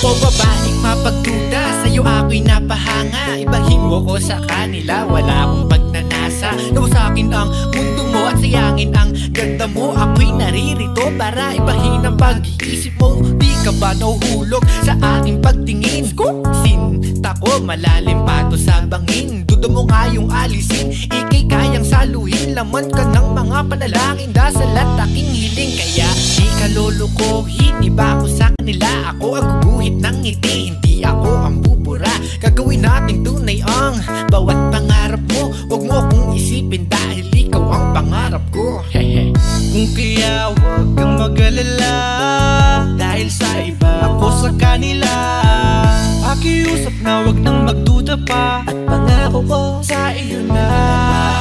o babaeng mapagduda, sa'yo ako'y napahanga. Ibahin mo ko sa kanila, wala akong pagnanasa. Naku sa'kin ang mundo mo at sayangin ang ganda mo. Ako'y naririto para ibahin ang pag-iisip mo. Di ka ba nauhulog sa aking pagtingin? Sinta ko, malalim pa to sa bangin. Duda mo nga yung alisin, ika'y kayang saluhin. Laman ka ng mga panalangin, dasal at aking hiling. Kaya di ka lulukohin, iba ko sa kanila. Ako ang guguhit ng ngiti, hindi ako ang bubura. Gagawin nating tunay ang bawat pangarap mo. Huwag mo akong isipin dahil ikaw ang pangarap ko. Kung kaya huwag kang mag-alala, dahil sa iba ako sa kanila. Pakiusap na huwag nang magduda pa, at pangako ko sa iyo na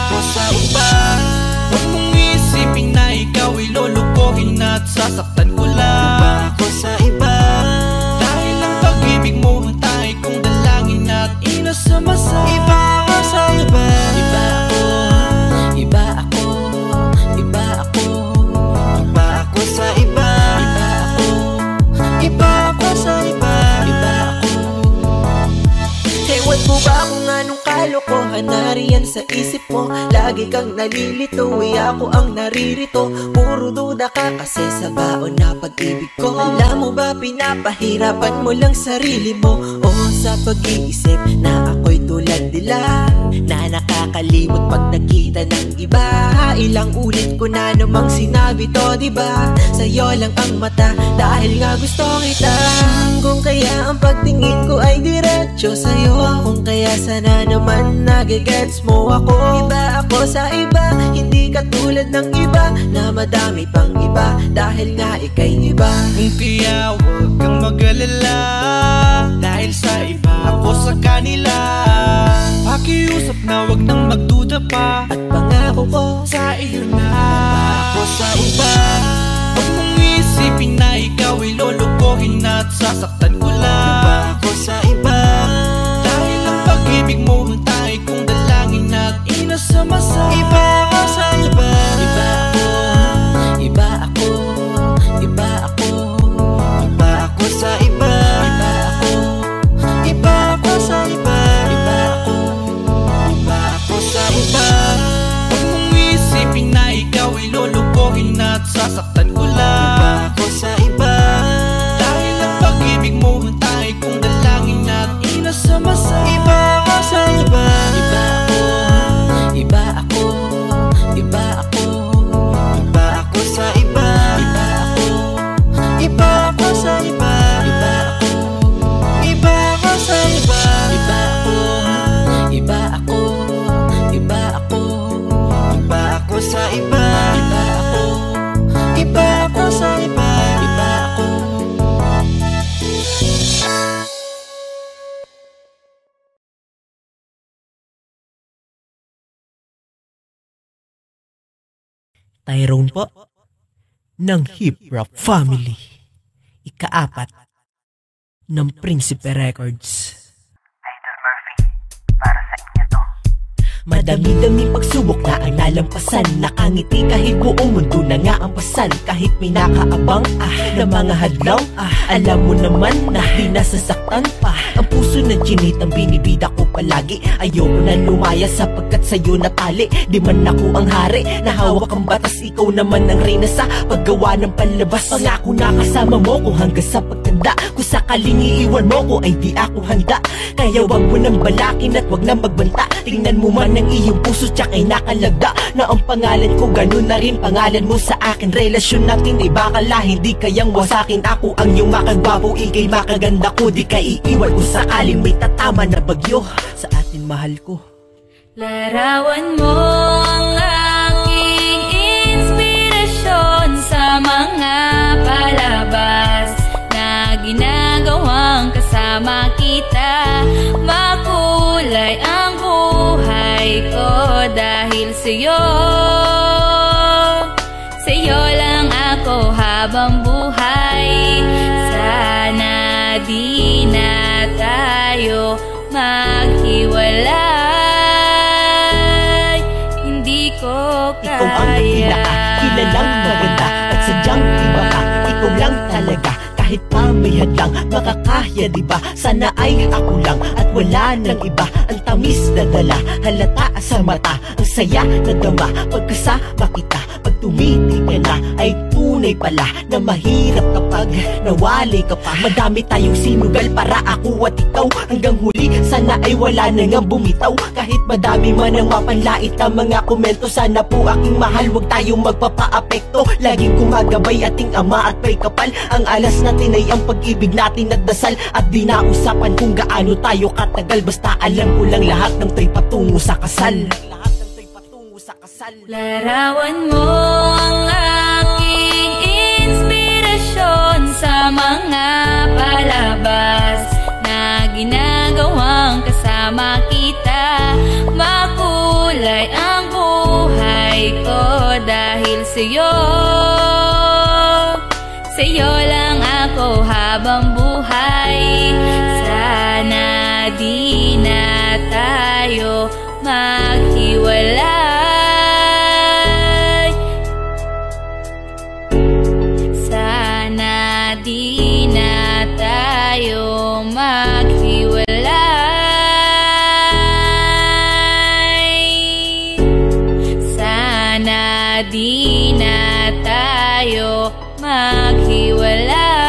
ako sa iba. Huwag mong isipin na ikaw ay lulukohin at sasaktan ko lang ako sa iba, dahil ang pag-ibig mo hantay kong dalangin at inasama sa iba. Sa iba, iba ako, iba ako, kalokohan nariyan sa isip mo. Lagi kang nalilito, ay ako ang naririto. Puro duda ka kasi sa baon na pag-ibig ko. Alam mo ba, pinapahirapan mo lang sarili mo. O sa pag-iisip na ako'y tulad nila, na nakakalimot pag nakita ng iba. Ilang ulit ko na namang sinabi to, diba? Sa'yo lang ang mata, dahil nga gusto kita. Kung kaya ang pagtingin ko ay diretso sa'yo, kung kaya sana naman nagigets mo ako. Iba ako sa iba, hindi katulad ng iba, na madami pang iba, dahil nga ika'y iba. Kung kaya huwag kang mag-alala, dahil sa iba ako sa kanila. Pakiusap na huwag nang magduda pa, at pangako ko sa iyo na ako sa iba. Huwag mong isipin na ikaw ay lulukohin at sasaktan ko lang ako sa iba, dahil ang pag-ibig mo hantay kong dalangin at inasama sa iba. Sa iba, iba ako, iba ako, iba ako, iba ako sa iba. Iba ako, iba ako sa iba. Iba ako, iba ako sa iba. Huwag mong isipin na ikaw ay lulukohin at sasaktan ko lang iba ako sa iba, dahil ang pag-ibig mo hantay kong dalangin at inasama sa iba. Sa iba, iba ako, iba ako, iba ako, iba ako sa iba. Iba ako, iba ako sa iba. Iba ako, iba ako sa iba. Iba ako, iba ako, iba ako, iba ako sa iba. Iba ako, iba ako sa iba. Iba ako. Tyrone po, ng Hip Hop Family, ikaapat ng Prinsipe Records. Idol Murphy, para sa inyo to. Madami-dami pagsubok na ang nalampasan. Nakangiti kahit buong mundo na nga ang pasan. Kahit may nakaabang ah, na mga hadlaw ah, alam mo naman na pinasasaktan pa. Ang puso na ginit ang binibida ko palagi. Ayoko na lumaya sapagkat sa'yo natali. Di man ako ang hari, nahawak ang batas. Ikaw naman ang reyna sa paggawa ng palabas. Pangako na kasama mo ko hanggang sa pagtanda. Kung sakaling iiwan mo ko ay di ako handa. Kaya wag mo nang balakin at wag nang magbanta. Tingnan mo man ang iyong puso tsaka'y nakalagda. Na ang pangalan ko ganun na rin pangalan mo sa akin. Relasyon natin ay bakala hindi kayang wasakin. Ako ang iyong makagwapo, ikay makaganda ko. Di ka iiwan kung sakaling may tatama na bagyo sa atin mahal ko. Larawan mo ang aking inspirasyon sa mga palabas na ginagawang kasama kita. Makulay ang buhay ko dahil sa'yo. Sa'yo lang ako habang buhay. Sana di na tayo maghiwalay. Hindi ko kaya. Ikaw ang nagpinaka, kilalang maganda at sadyang iba ka. Ikaw lang talaga, kahit pa may hadlang. Makakaya diba, sana ay ako lang at wala ng iba. Ang tamis na dala, halata sa mata. Ang saya na dama, pagkasama kita. Pag tumiti ka na, ay tunay pala na mahirap kapag nawali ka pa. Madami tayong sinugal para ako at ikaw. Hanggang huli, sana ay wala na ngang bumitaw. Kahit madami man ang mapanlait ang mga komento. Sana po aking mahal, huwag tayong magpapaapekto. Laging kumagabay ating ama at may kapal. Ang alas natin ay ang pag-ibig natin at dasal. At di na usapan kung gaano tayo katagal. Basta alam ko lang lahat ng to'y patungo sa kasal. Lahat ng to'y patungo sa kasal. Larawan mo ang aking inspirasyon sa mga palabas na ginagawang kasama kita. Makulay ang buhay ko dahil sa'yo. Sa'yo lang ako habang buhay. Sana di na tayo maghiwalay. Sana di na tayo maghiwalay. Sana di na tayo maghiwalay.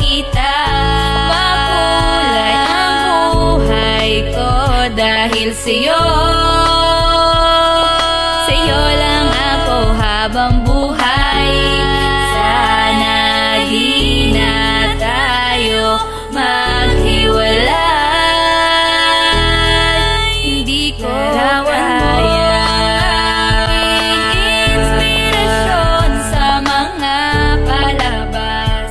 Kita makulay ang buhay ko dahil sa'yo. Sa'yo lang ako habang buhay. Sana di na tayo maghiwalay. Hindi ko kaya. Inspirasyon sa mga palabas.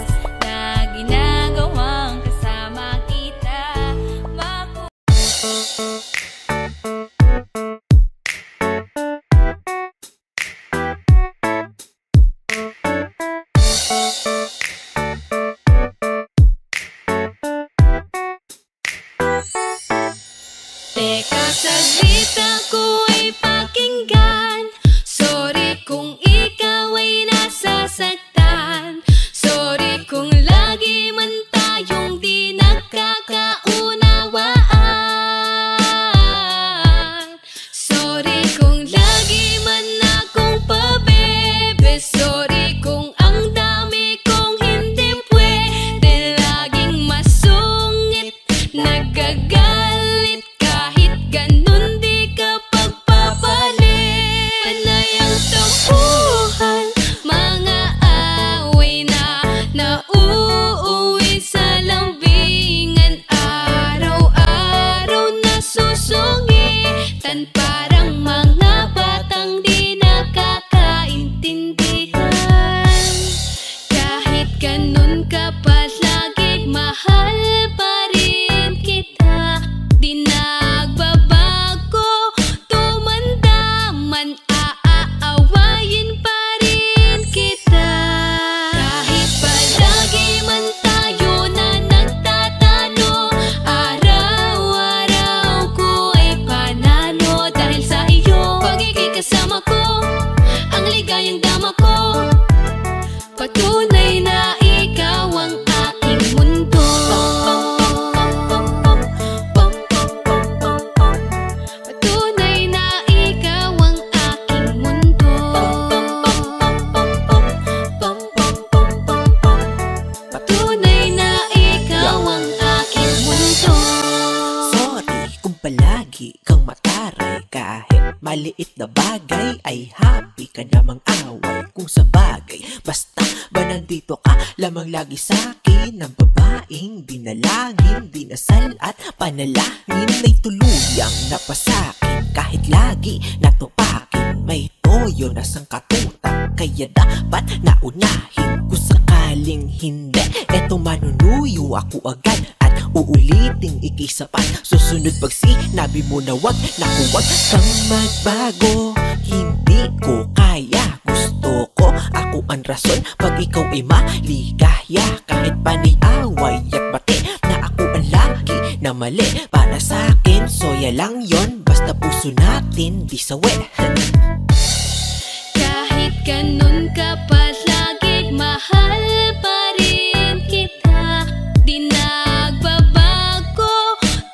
nandito ka lamang lagi sa'kin. Ang babaeng dinalangin, dinasal at panalangin, may tuluyang napasakin kahit lagi natupakin. May toyo na sangkatutak, kaya dapat naunahin. Kung sakaling hindi, eto manunuyo ako agad at uuliting ikisapat. Susunod pag sinabi mo na wag, naku wag kang magbago, hindi ko kaya. Gusto ko, ako ang rason, pag ikaw ay maligaya. Kahit paniaway at bati, na ako ang lagi na mali. Para sa'kin, soya lang yon, basta puso natin di sawi. Kahit ganun ka pa lagi, mahal pa rin kita. Di nagbabago,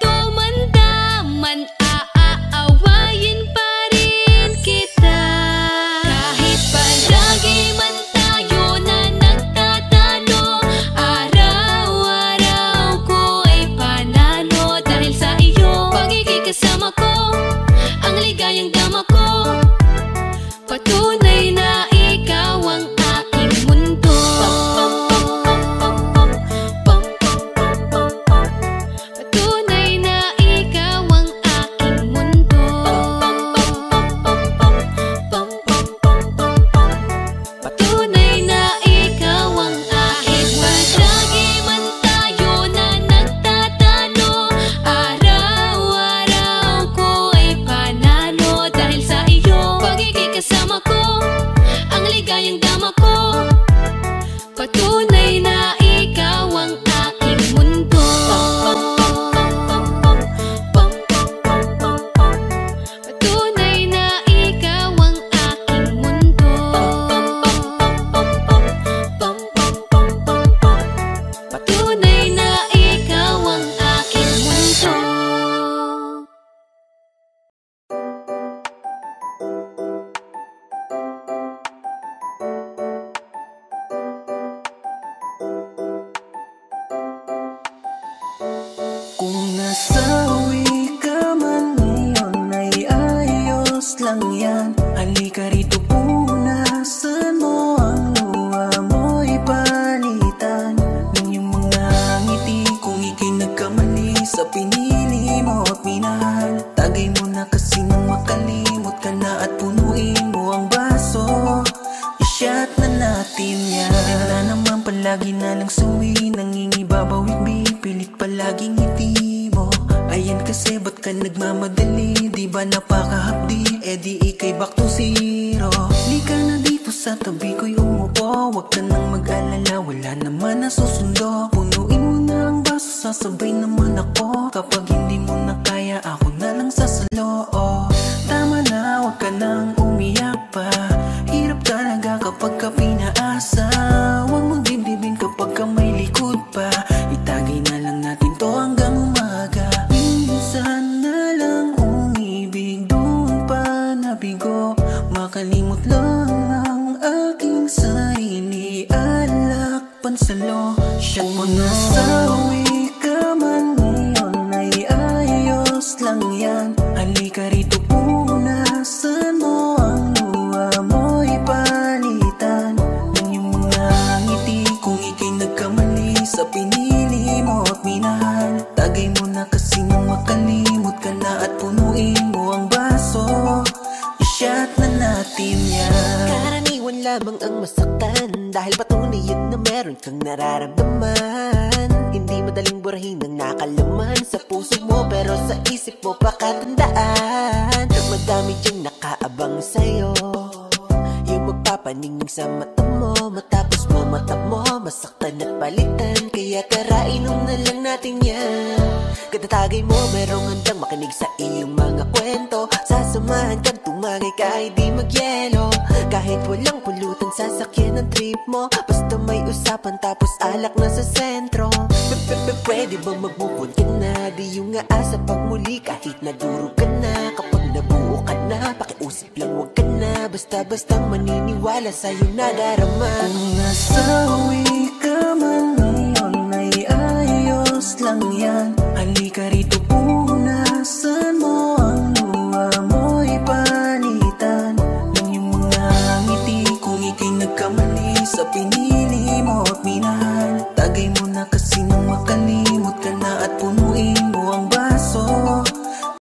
tumanda man sa pinili. di mo at minahal. Tagay mo na kasi nung makalimot ka na at punuin mo ang baso.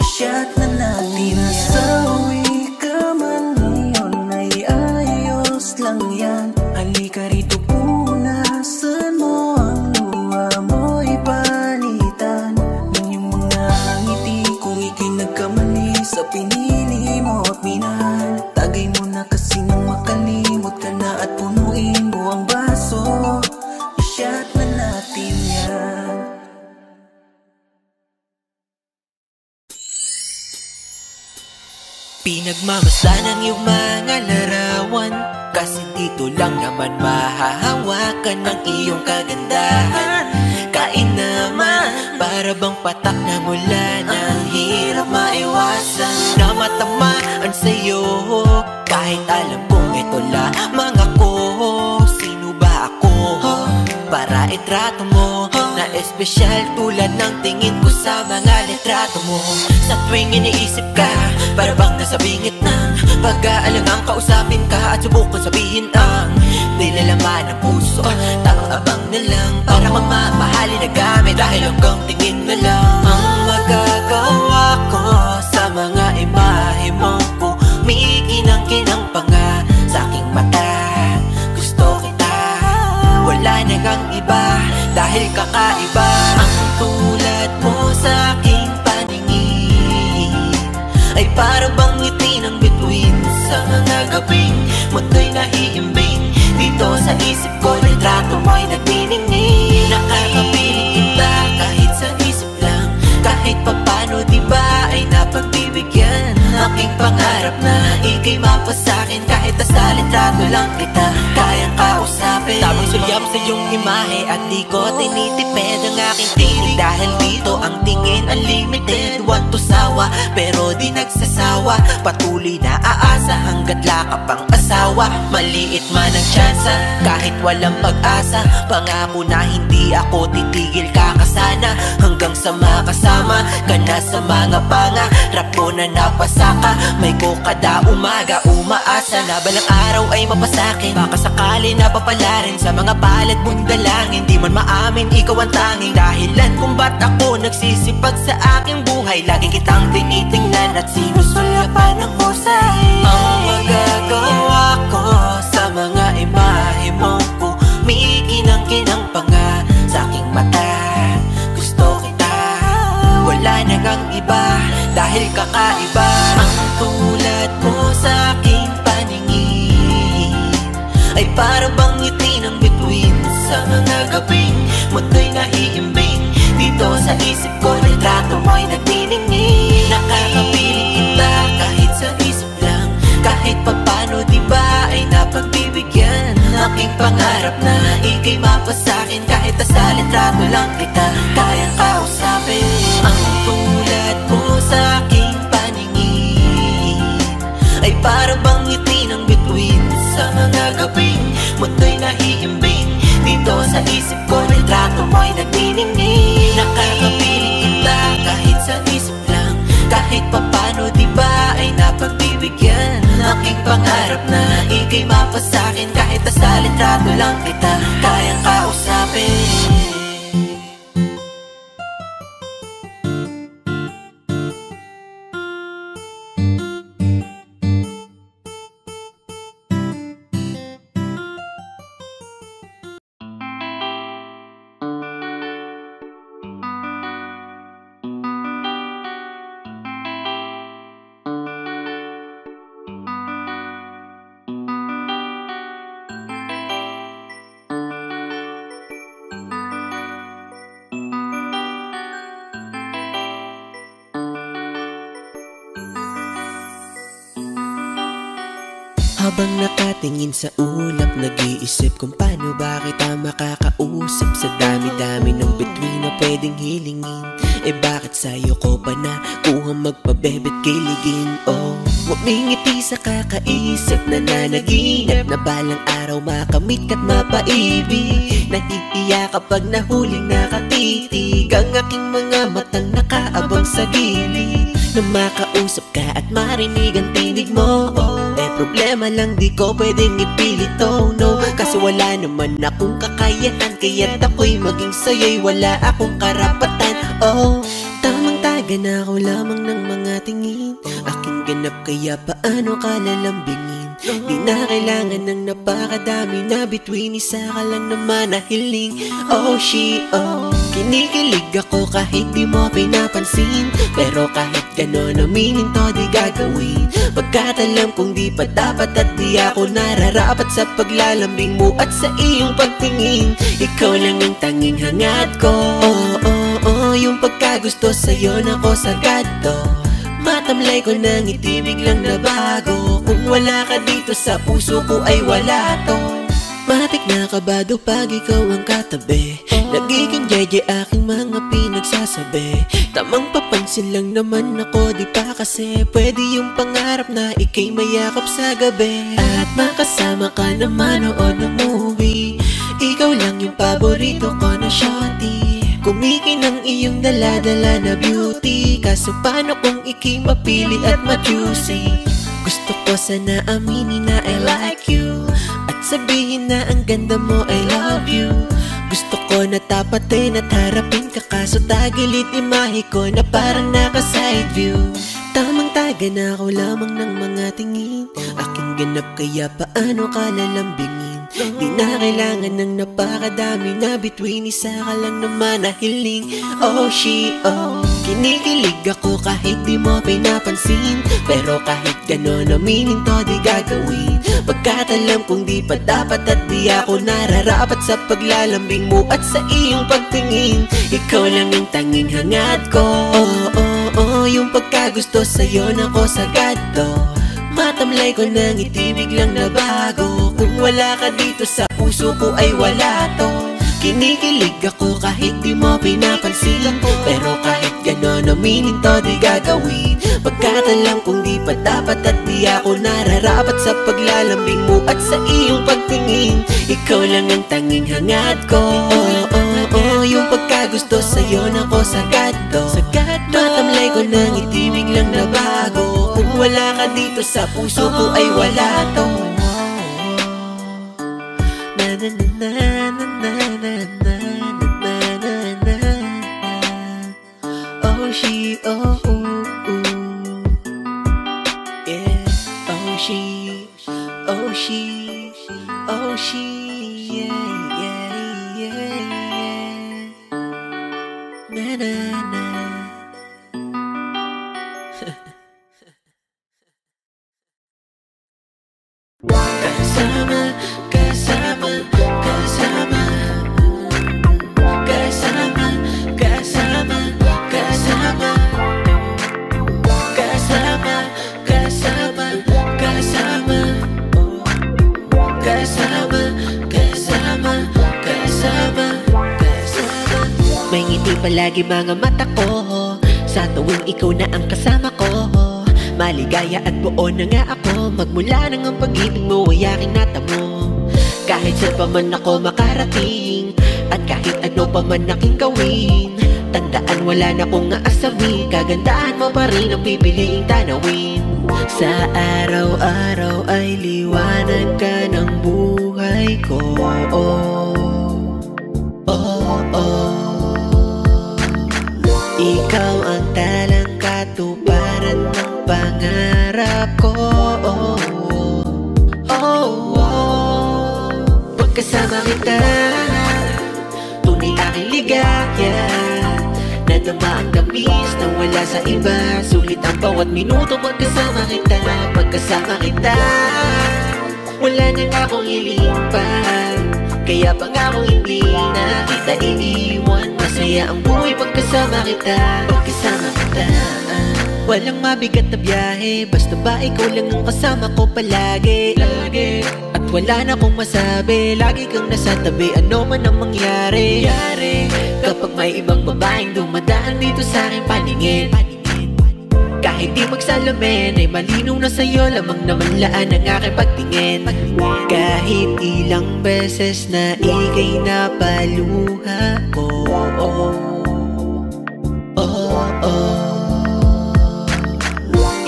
Shot na natin yan. Nasawi ka man ngayon ay ayos lang yan. Halika rito punasan mo ang luha mo ipalitan ng iyong mga ngiti. Kung ikinagkamali sa pinili mo at minahal, tagay mo na kasi nung makalimot ka na at punuin mo ang baso. I-shot na natin yan. Pinagmamasdan ang iyong mga larawan, kasi dito lang naman mahahawakan ng iyong kagandahan. Kain naman, para bang patak na mula ng hirap maiwasan. Namatamaan sa'yo, kahit alam kong ito lamang ako. Sino ba ako, para itrato mo na espesyal tulad ng tingin ko sa mga litrato mo? Sa tuwing iniisip ka, para bang nasa bingit ng pag-aalangang kausapin ka at subukan sabihin ang nilalaman ng puso. Takabang na lang para mamamahali na gamit, dahil hanggang tingin na lang ang magagawa ko sa mga imahe mo. Kumikinang-kinang pa nga sa aking mata, gusto kita, wala na ngang iba, dahil kakaiba ang tulad mo sa aking paningin. Ay para bang ngiti ng bituin sa mga gabing mo'y nahiimbing. Dito sa isip ko, litrato mo'y nagniningning. Nakakapiling kita kahit sa isip lang. Kahit papano diba ay napagbibigyan. Aking pangarap na ikay mapasakin, kahit sa litrato lang kita kayang kausapin. Tamang sulyap sa iyong imahe at di ko tinitipid ang aking tinig, dahil dito ang tingin unlimited. Want to sawa pero di nagsasawa, patuloy na aasa hanggat laka pang asawa. Maliit man ang tsansa kahit walang pag-asa, pangako na hindi ako titigil, kakasana hanggang sa makasama ka na sa mga panga. Rapo na napasaka, may ko kada umaga, umaasa na balang araw ay mapasakin. Baka sakali napapalarin sa mga palad mong dalangin. Di man maamin ikaw ang tanging dahilan kung ba't ako nagsisipag sa aking buhay. Lagi kitang tinitingnan at sinusulyapan ng husay. Ang magagawa ko sa mga imahe mo, kumikinang-kinang pa nga sa aking mata, gusto kita, wala na ngang iba, dahil kakaiba ang tulad mo sa aking paningin. Ay para bang ngiti ng bituin sa mga gabing mo'y nahiimbing. Dito sa isip ko, litrato mo'y nagniningning. Nakakapiling kita kahit sa isip lang. Kahit papano diba ay napagbibigyan. Aking pangarap na ikay mapasakin, kahit sa litrato lang kita kayang kausapin. Ang tulad mo sa aking paningin, ay para bang ngiti ng bituin sa mga gabing mo'y nahiimbing. Dito sa isip ko, litrato mo'y nagniningning. Nakakapiling kita kahit sa isip lang. Kahit papano diba ay napagbibigyan. Aking pangarap na ikay mapasakin, kahit sa litrato lang kita kayang kausapin. Habang nakatingin sa ulap, nag-iisip kung paano ba kita makakausap. Sa dami-dami ng bituin na pwedeng hilingin, eh bakit sa'yo ko pa na kuhang magpabebet kiligin? Oh, wamingiti sa kakaisip na nanaginip, na balang araw makamit ka't mapaibig. Nag-iiyak kapag nahuling nakatitig ang aking mga matang nakaabang sa gilid, na makausap ka at marinig ang tinig mo. Oh, May problema lang, di ko pwedeng ipilit, oh no. Kasi wala naman akong kakayahan, kaya't ako'y maging sayo'y wala akong karapatan, oh. Tamang-taga na ako lamang ng mga tingin, aking ganap kaya paano ka lalambingin? Di na kailangan ng napakadami na bituin, isa ka lang naman na hiling, oh she, oh. Kinikilig ako kahit di mo pinapansin, pero kahit gano'n aminin to di gagawin, pagkat alam kong di pa dapat at di ako nararapat sa paglalambing mo at sa iyong pagtingin. Ikaw lang ang tanging hangad ko, oh oh oh. Yung pagkagusto sa'yo na ko sagad to, matamlay ko ng ngiti biglang nabago. Kung wala ka dito sa puso ko ay wala to. Matik na kabado pag ikaw ang katabi, nagiging J J aking mga pinagsasabi. Tamang papansin lang naman ako di pa kasi pwede yung pangarap na ikay mayakap sa gabi, at makasama ka na manood ng movie. Ikaw lang yung paborito ko na shawty, kumikin ang iyong dala-dala na beauty. Kaso paano kung ikay mapili at ma-choosy? Gusto ko sana aminin na I like you, at sabihin na ang ganda mo I love you. Gusto ko na tapatin at harapin ka, kaso tagilid imahe ko na parang naka-side view. Tamang-taga na ako lamang ng mga tingin, aking ganap kaya paano ka lalambingin? Di na kailangan ng napakadami na bituin, isa ka lang naman na hiling, oh she, oh. Kinikilig ako kahit di mo pinapansin, pero kahit gano'n aminin to di gagawin, pagkat alam kong di pa dapat at di ako nararapat sa paglalambing mo at sa iyong pagtingin. Ikaw lang ang tanging hangad ko, oh oh oh. Yung pagkagusto sa'yo na ko sagad to, matamlay ko ng ngiti biglang nabago. Kung wala ka dito sa puso ko ay wala to. Kinikilig ako kahit di mo pinapansin, pero kahit gano'n aminin to di gagawin, pagkat alam kong di pa dapat at di ako nararapat sa paglalambing mo at sa iyong pagtingin. Ikaw lang ang tanging hangad ko, oh oh oh. Yung pagkagusto sa'yo na ko sagad to, matamlay ko ng ngiti biglang nabago. Kung wala ka dito sa puso ko ay wala to. Na na na na na na na na na na oh she, oh yeah, oh she, oh she, oh she, yeah yeah yeah yeah na na na. Kasama, kasama, kasama, kasama, kasama, kasama, kasama, kasama, kasama, kasama, kasama, kasama. May ngiti palagi mga mata ko, sa tuwing ikaw na ang kasama ko. Maligaya at buo na nga ako, magmula nang ang pag-ibig mo ay aking natamo. Kahit saan pa man ako makarating, at kahit ano pa man aking gawin, tandaan wala na akong aasawin, kagandahan mo pa rin ang pipiliing tanawin. Sa araw-araw ay liwanag ka ng buhay ko, oh oh oh. Ikaw ang talang katuparan ng pangarap ko, oh oh oh. Pagkasama kita, tunay aking ligaya, nadama ang tamis na wala sa iba, sulit ang bawat minuto pagkasama kita. Pagkasama kita, wala na nga akong ilipan, kaya pangako hindi na kita iniwan. Masaya ang buhay pagkasama kita, pagkasama kita. Walang mabigat na biyahe, basta ba ikaw lang ang kasama ko palagi, lagi. At wala na akong masabi, lagi kang nasa tabi, ano man ang mangyari, mangyari. Kapag may ibang babaeng dumadaan dito sa aking paningin, kahit di magsalamin ay malinaw na sa'yo lamang naman laan ang aking pagtingin. Kahit ilang beses na ikay napaluha ko, oh oh oh oh.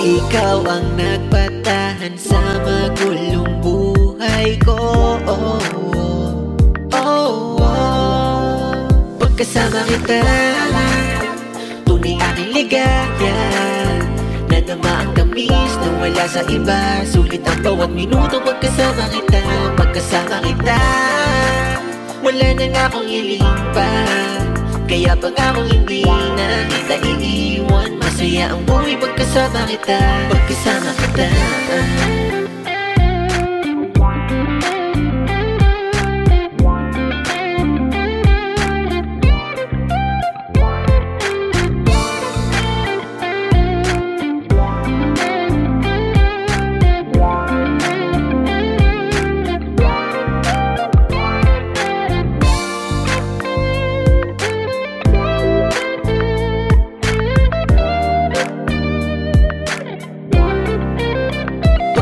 Ikaw ang nagpatahan sa magulong buhay ko. Oh, oh, oh, oh. Pagkasama kita, tunay aking ligaya. Nadama ang tamis na wala sa iba. Sulit ang bawat minuto pagkasama kita. Pagkasama kita, wala na nga akong hiling pa. Kaya pangako hindi na kita iniwan. Masaya ang buhay pagkasama kita. Pagkasama kita.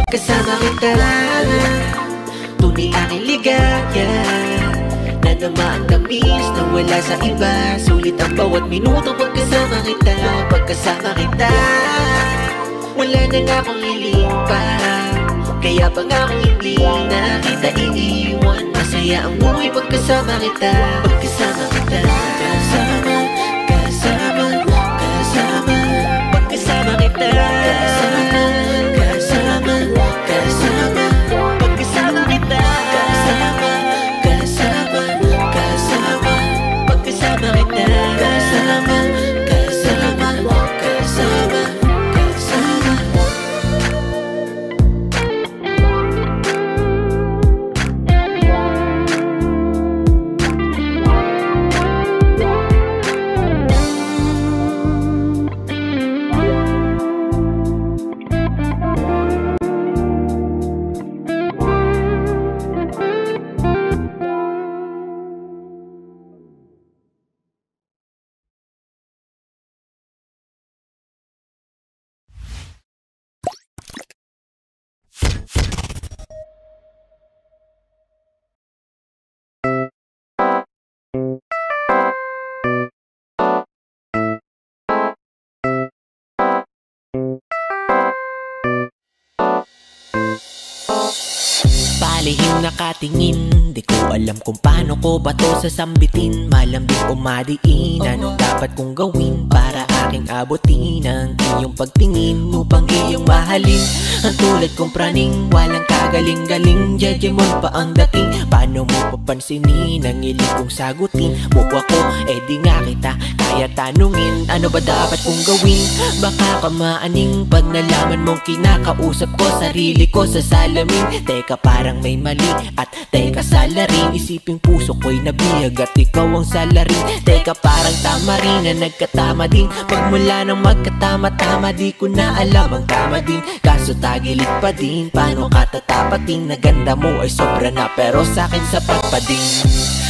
Pagkasama kita, tunay aking ligaya. Nadama ang tamis na wala sa iba. Sulit ang bawat minuto pagkasama kita. Pagkasama kita, wala na nga akong hiling pa. Kaya pangako hindi na kita iniwan. Masaya ang buhay pagkasama kita. Pagkasama kita. Kasama, kasama, kasama. Pagkasama kita. Kasama. Kasama, pagkasama kita. Kasama, kasama, kasama. Pagkasama kita. Kasama, kasama, kasama, kasama. Palihim nakatingin, di ko alam kung paano ko ba to sasambitin. Malambing o madiin, anong dapat kong gawin para aking abutin ang iyong pagtingin upang iyong mahalin. Ang tulad kong praning, walang kagaling-galing, judgment pa ang dating. Paano mo papansinin ang ilig kong sagutin? Mukha ko, eh di nga kita kaya tanungin. Ano ba dapat kong gawin? Baka kamaaning pag nalaman mong kinakausap ko sarili ko sa salamin. Teka, parang may mali at teka salarin. Isiping puso ko'y nabihag at ikaw ang salarin. Teka, parang tama rin na nagkatama din. Pagmula ng magkatama-tama, di ko na alam ang tama din. Kaso tagilid pa din, paano katatapatin? Na ganda mo ay sobra na pero sa'kin sapat pa din.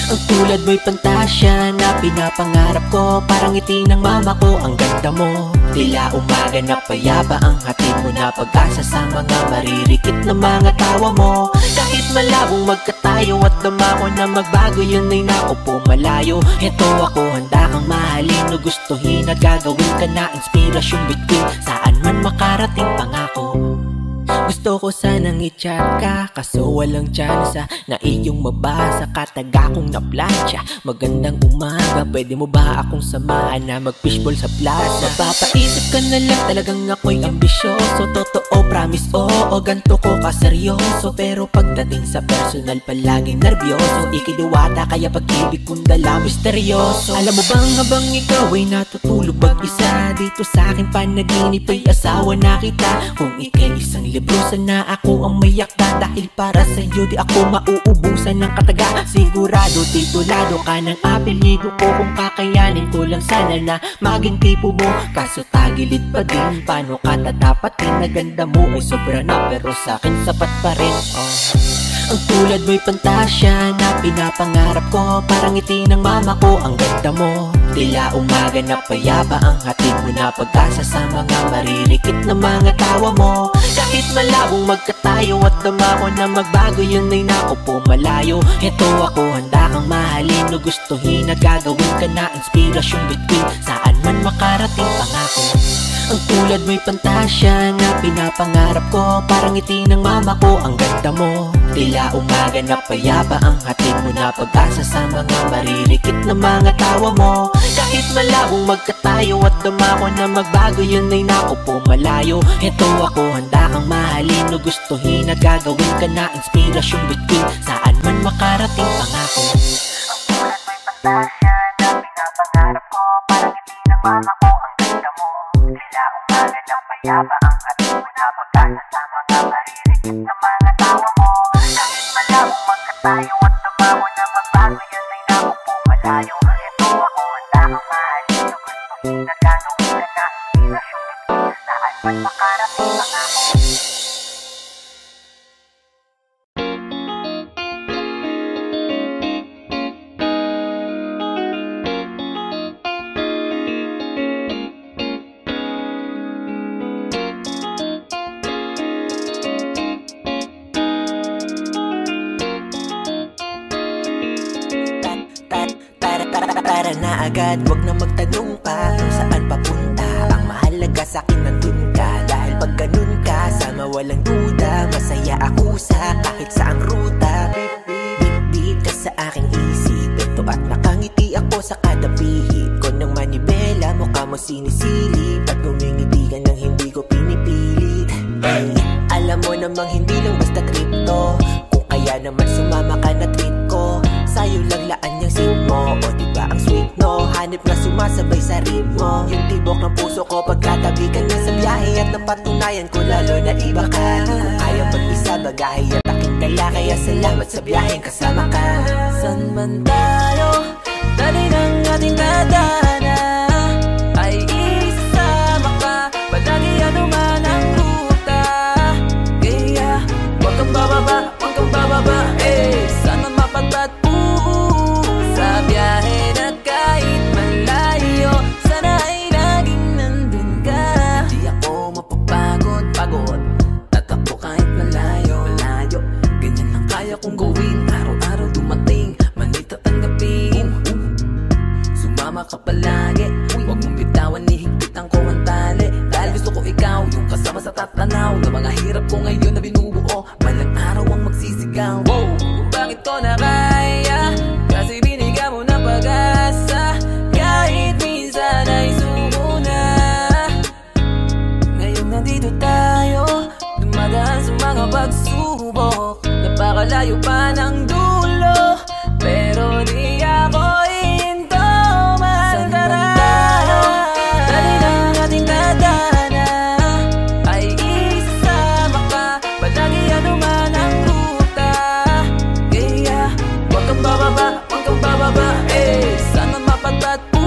Ang tulad mo'y pantasya na pinapangarap ko. Parang ngiti ng mama ko, ang ganda mo. Tila umaga na payaba ang hatid mo na pag-asa sa mga maririkit na mga tawa mo. Kahit malabong magkatayo at damako na magbago, yun ay naupo malayo. Heto ako, handa kang mahalin o gustuhin at gagawin ka na inspirasyon between saan man makarating pangako. Gusto ko sanang i-chat ka, kaso walang tsansa na iyong mabasa ka, taga kong na plancha. Magandang umaga, pwede mo ba akong samahan na mag-fishball sa plaza? Mapapaisip ka na lang, talagang ako'y ambisyoso. Totoo, promise, oo, ganto ko kaseryoso. Pero pagdating sa personal, palaging nervyoso. Ikidiwata, kaya pag-ibig kong dala, misteryoso. Alam mo bang habang ikaw ay natutulog mag-isa, dito sa'kin panaginip ay asawa na kita. Kung ikay isang librusan na ako ang may yakta, dahil para sa'yo di ako mauubusan ng kataga. Sigurado titulado ka ng apelido ko. Kung kakayanin ko lang sana na maging tipo mo, kaso tagilid pa din. Paano ka tatapatin? Na ganda mo ay sobra na pero sa'kin sapat pa rin. Oh. Ang tulad mo'y pantasya na pinapangarap ko. Parang ngiti ng mama ko, ang ganda mo. Tila umaga na payaba ang hatid mo na pag-asa sa mga maririkit na mga tawa mo. Kahit malabong magkatayo at damako na magbago, yun ay naupo malayo. Heto ako, handa kang mahalin o gustuhin at gagawin ka na inspirasyon between saan man makarating pangako. Ang tulad mo'y pantasya na pinapangarap ko. Parang ngiti ng mama ko, ang ganda mo. Tila umaga na payapa ang hatid mo na pag-asa sa mga maririkit na mga tawa mo. Kahit malawang magkatayo at dumako na magbago, yun ay nakupo malayo. Ito ako, handa kang mahalin o gustuhin at gagawin ka na inspirasyon between saan man makarating pangako. Ang tulad mo'y pantasya na pinapangarap ko. Parang ngiti ng mama ko, ang ganda mo. Tila umaga na payapa ang hatid mo na pag-asa sa mga maririkit na mga tawa mo. Magkatayo at tumawa na magbago, yun ay nakupo malayo. Ito ako, handa kang mahalin o gustuhin na gagawin ka na inspirasyon between saan man makarating pangako. Agad, wag na magtanong pa kung saan papunta. Ang mahalaga sa'kin nandun ka. Dahil pag ganun ka, sama walang duda. Masaya ako sa kahit saang ruta. Bit-bit ka sa aking isip. Ito at nakangiti ako sa kada bihid ko ng manibela. Mukha mo sinisilip at ngumingiti ka nang hindi ko pinipilit. Ay, alam mo namang hindi lang basta trip to. Kung kaya naman sumama ka na trip ko. Sa'yo lang laan yung sip mo. O diba ang sweet no? Hanip na sumasabay sa ritmo. Yung tibok ng puso ko pagkatabi ka na sa biyahe. At napatunayan ko lalo na iba ka. Di ko kaya mag-isa bagahe at aking dala. Kaya salamat sa biyaheng kasama ka. San man tayo, dali ng ating nadana. Ay isasama ka, palagi anuman ang ruta. Kaya huwag kang bababa, huwag kang bababa. Eh, sana mapagbat po sa biyahe. Kung gawin, araw-araw dumating, manit at tanggapin. Sumama ka palagi, huwag mong bitawan, nihigpitan ko ang tali. Dahil gusto ko ikaw, yung kasama sa tatanaw na mga hirap ko ngayon na binubuo. Balang araw ang magsisigaw. Whoa! Bakit ko na kaya? Kasi binigyan mo ng pag-asa. Kahit minsan ay sumo na. Ngayon nandito tayo, dumadaan sa mga pagsubok. Napakalayo pa ng dulo, pero di ako hinto. Mahal ka na, dali ng ating nadana. Ay isasama ka, palagi anuman ang ruta. Kaya huwag kang bababa, huwag kang bababa. Eh, sana mapagbat po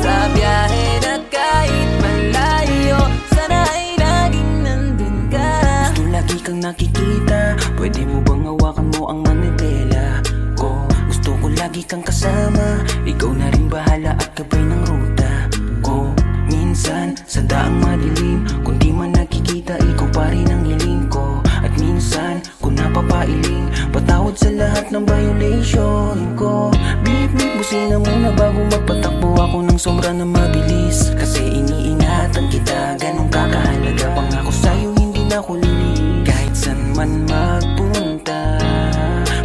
sa biyahe na kahit malayo. Sana ay laging nandun ka. Gusto lagi kang nakikita. Pwede mo bang hawakan mo ang manibela ko? Gusto ko lagi kang kasama. Ikaw na rin bahala at gabay ng ruta ko. Minsan, sa daang madilim, kung di man nakikita, ikaw pa rin ang hiling ko. At minsan, kung napapailing, patawad sa lahat ng violation ko. Bip-bip, busina muna bago magpatakbo ako ng sombra na mabilis. Kasi iniingatan kita, ganun kakahalaga. Pangako sa'yo, hindi na ko lilig. Kahit saan man magpunta,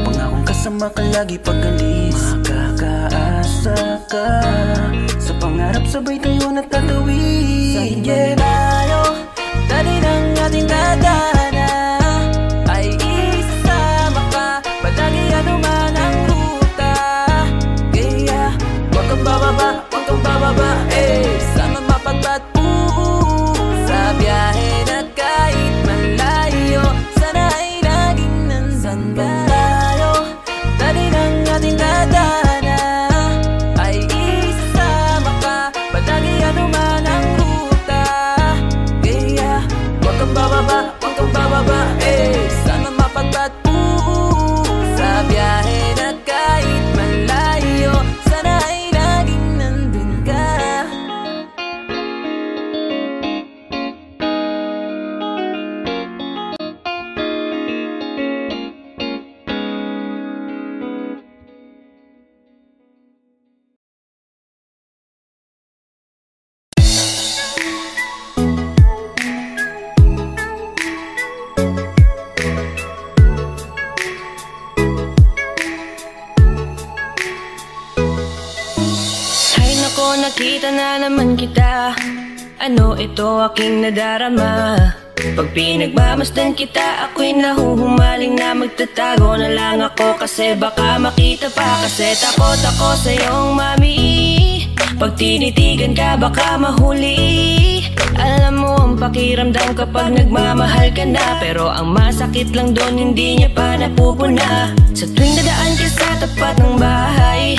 pangakong kasama ka lagi pag-alis. Makakaasa ka, sa pangarap sabay tayo natatawid. Sa hindi tayo, dali ng ating nadana. Ay isasama ka, palagi anuman ang ruta. Kaya huwag kang bababa, huwag kang bababa. Eh, sana mapagbat po sa biyahe na kahit malayo. Nadana, ay isasama ka, palagi anuman nakita na naman kita. Ano ito aking nadarama? Pag pinagmamasdan kita, ako'y nahuhumaling na magtatago na lang ako, kasi baka makita pa. Kasi takot ako sa iyong mami. Pag tinitigan ka, baka mahuli. Alam mo ang pakiramdam kapag nagmamahal ka na, pero ang masakit lang doon, hindi niya pa napupuna. Sa tuwing dadaan ka sa tapat ng bahay,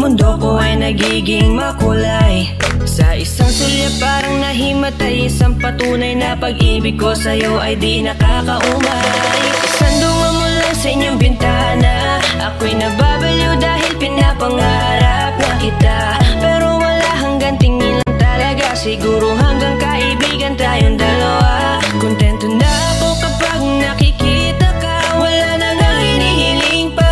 mundo ko ay nagiging makulay. Sa isang sulya parang nahimatay, isang patunay na pag-ibig ko sa'yo ay di nakakaumay. Sandunga mo lang sa inyong bintana, ako'y nababaliw dahil pinapangarap na kita. Pero wala hanggang tingin lang talaga, siguro hanggang kaibigan tayong dalawa. Kontento na ako kapag nakikita ka, wala na nang hinihiling pa.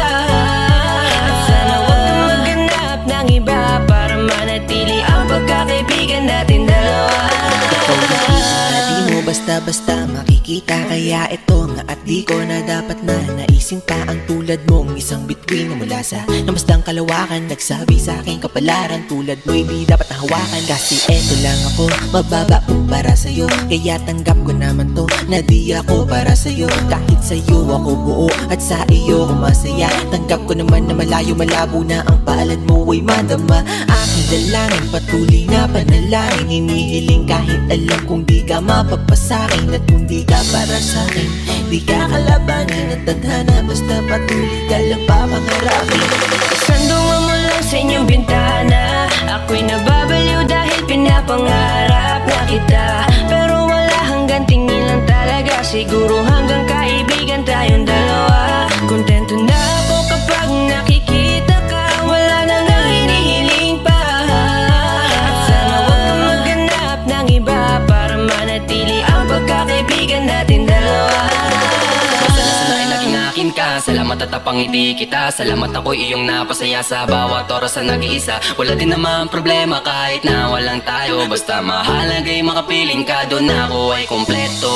Basta-basta makikita, kaya ito nga at di ko na dapat na naisin pa. Ang tulad mong isang bituin na mula sa namastang kalawakan, nagsabi sa aking kapalaran, tulad mo'y di dapat nahawakan. Kasi eto lang ako, mababa po para sa'yo, kaya tanggap ko naman to na di ako para sa'yo. Kahit sa'yo ako buo at sa iyo ako masaya, tanggap ko naman na malayo malabo na ang palad mo ay madama. Aking dalangin, patuloy na panalangin, hinihiling kahit alam kong di ka mapapasaya sa akin, at kung di ka para sa'kin, di ka kalabanin at tadhana. Basta patuloy ka lang papangarapin. Sandungan mo lang sa inyong bintana, ako'y nababaliw dahil pinapangarap na kita. Pero wala hanggang tingin lang talaga, siguro hanggang kaibigan tayong dalawa. Kontento na ako kapag nakikita ka, wala na nang hinihiling pa. At sana huwag kang maghanap ng iba, para manatili pagkakaibigan natin dalawa. Akin ka, salamat at napangiti kita. Salamat ako iyong napasaya sa bawat oras na nag-iisa. Wala din naman problema kahit na walang tayo, basta mahalagay makapiling ka, doon ako ay kompleto.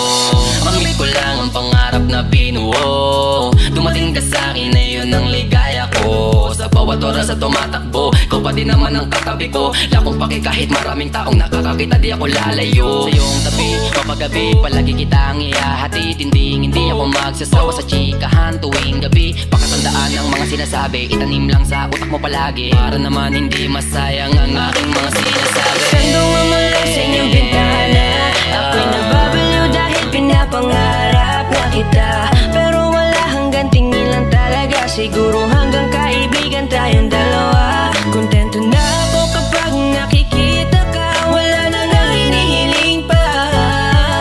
Panglit ko lang ang pangarap na binuo, dumating ka sa'kin na yun ang ligaya ko. Sa bawat oras na tumatakbo, ikaw pa din naman ang katabi ko. Lakong paki kahit maraming taong nakakakita, di ako lalayo. Sa iyong tabi, mapagabi, palagi kita ang iahatid. Hindi, hindi ako magsasawa sa chikahan tuwing gabi. Pakatandaan ang mga sinasabi, itanim lang sa utak mo palagi, para naman hindi masayang ang aking mga sinasabi. Sandungan mo lang sa inyong bintana, ako'y nababaliw dahil pinapangarap na kita. Pero wala hanggang tingin lang talaga, siguro hanggang kaibigan tayong dalawa. Kontento na ako kapag nakikita ka, wala na nang hinihiling pa.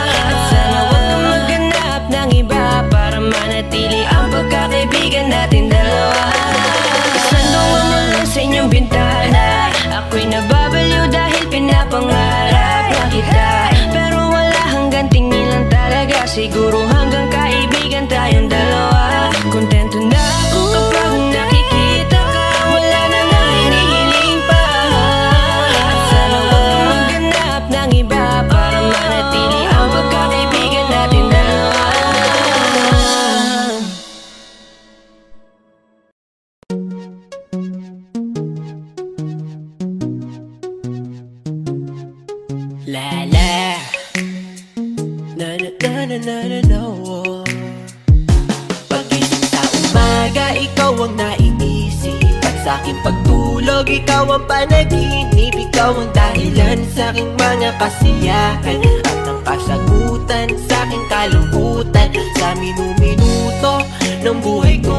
At sana huwag kang maghanap ng iba, para manatili pagkakaibigan natin dalawa. Sandungan mo lang sa inyong bintana, ako'y nababaliw dahil pinapangarap na kita. Pero wala hanggang tingin lang talaga, siguro hanggang kaibigan tayong dalawa. Kontento na ako kapag nakikita ka, wala na nang hinihiling pa. At sana huwag kang maghanap ng iba, para manatili ang pagkakaibigan natin dalawa. Pagising sa umaga, ikaw ang nainisip. At sa aking pagtulog, ikaw ang panaginip. Ikaw ang dahilan sa aking mga kasiyahan, at ang kasagutan sa aking kalungkutan. Sa minuminuto ng buhay ko,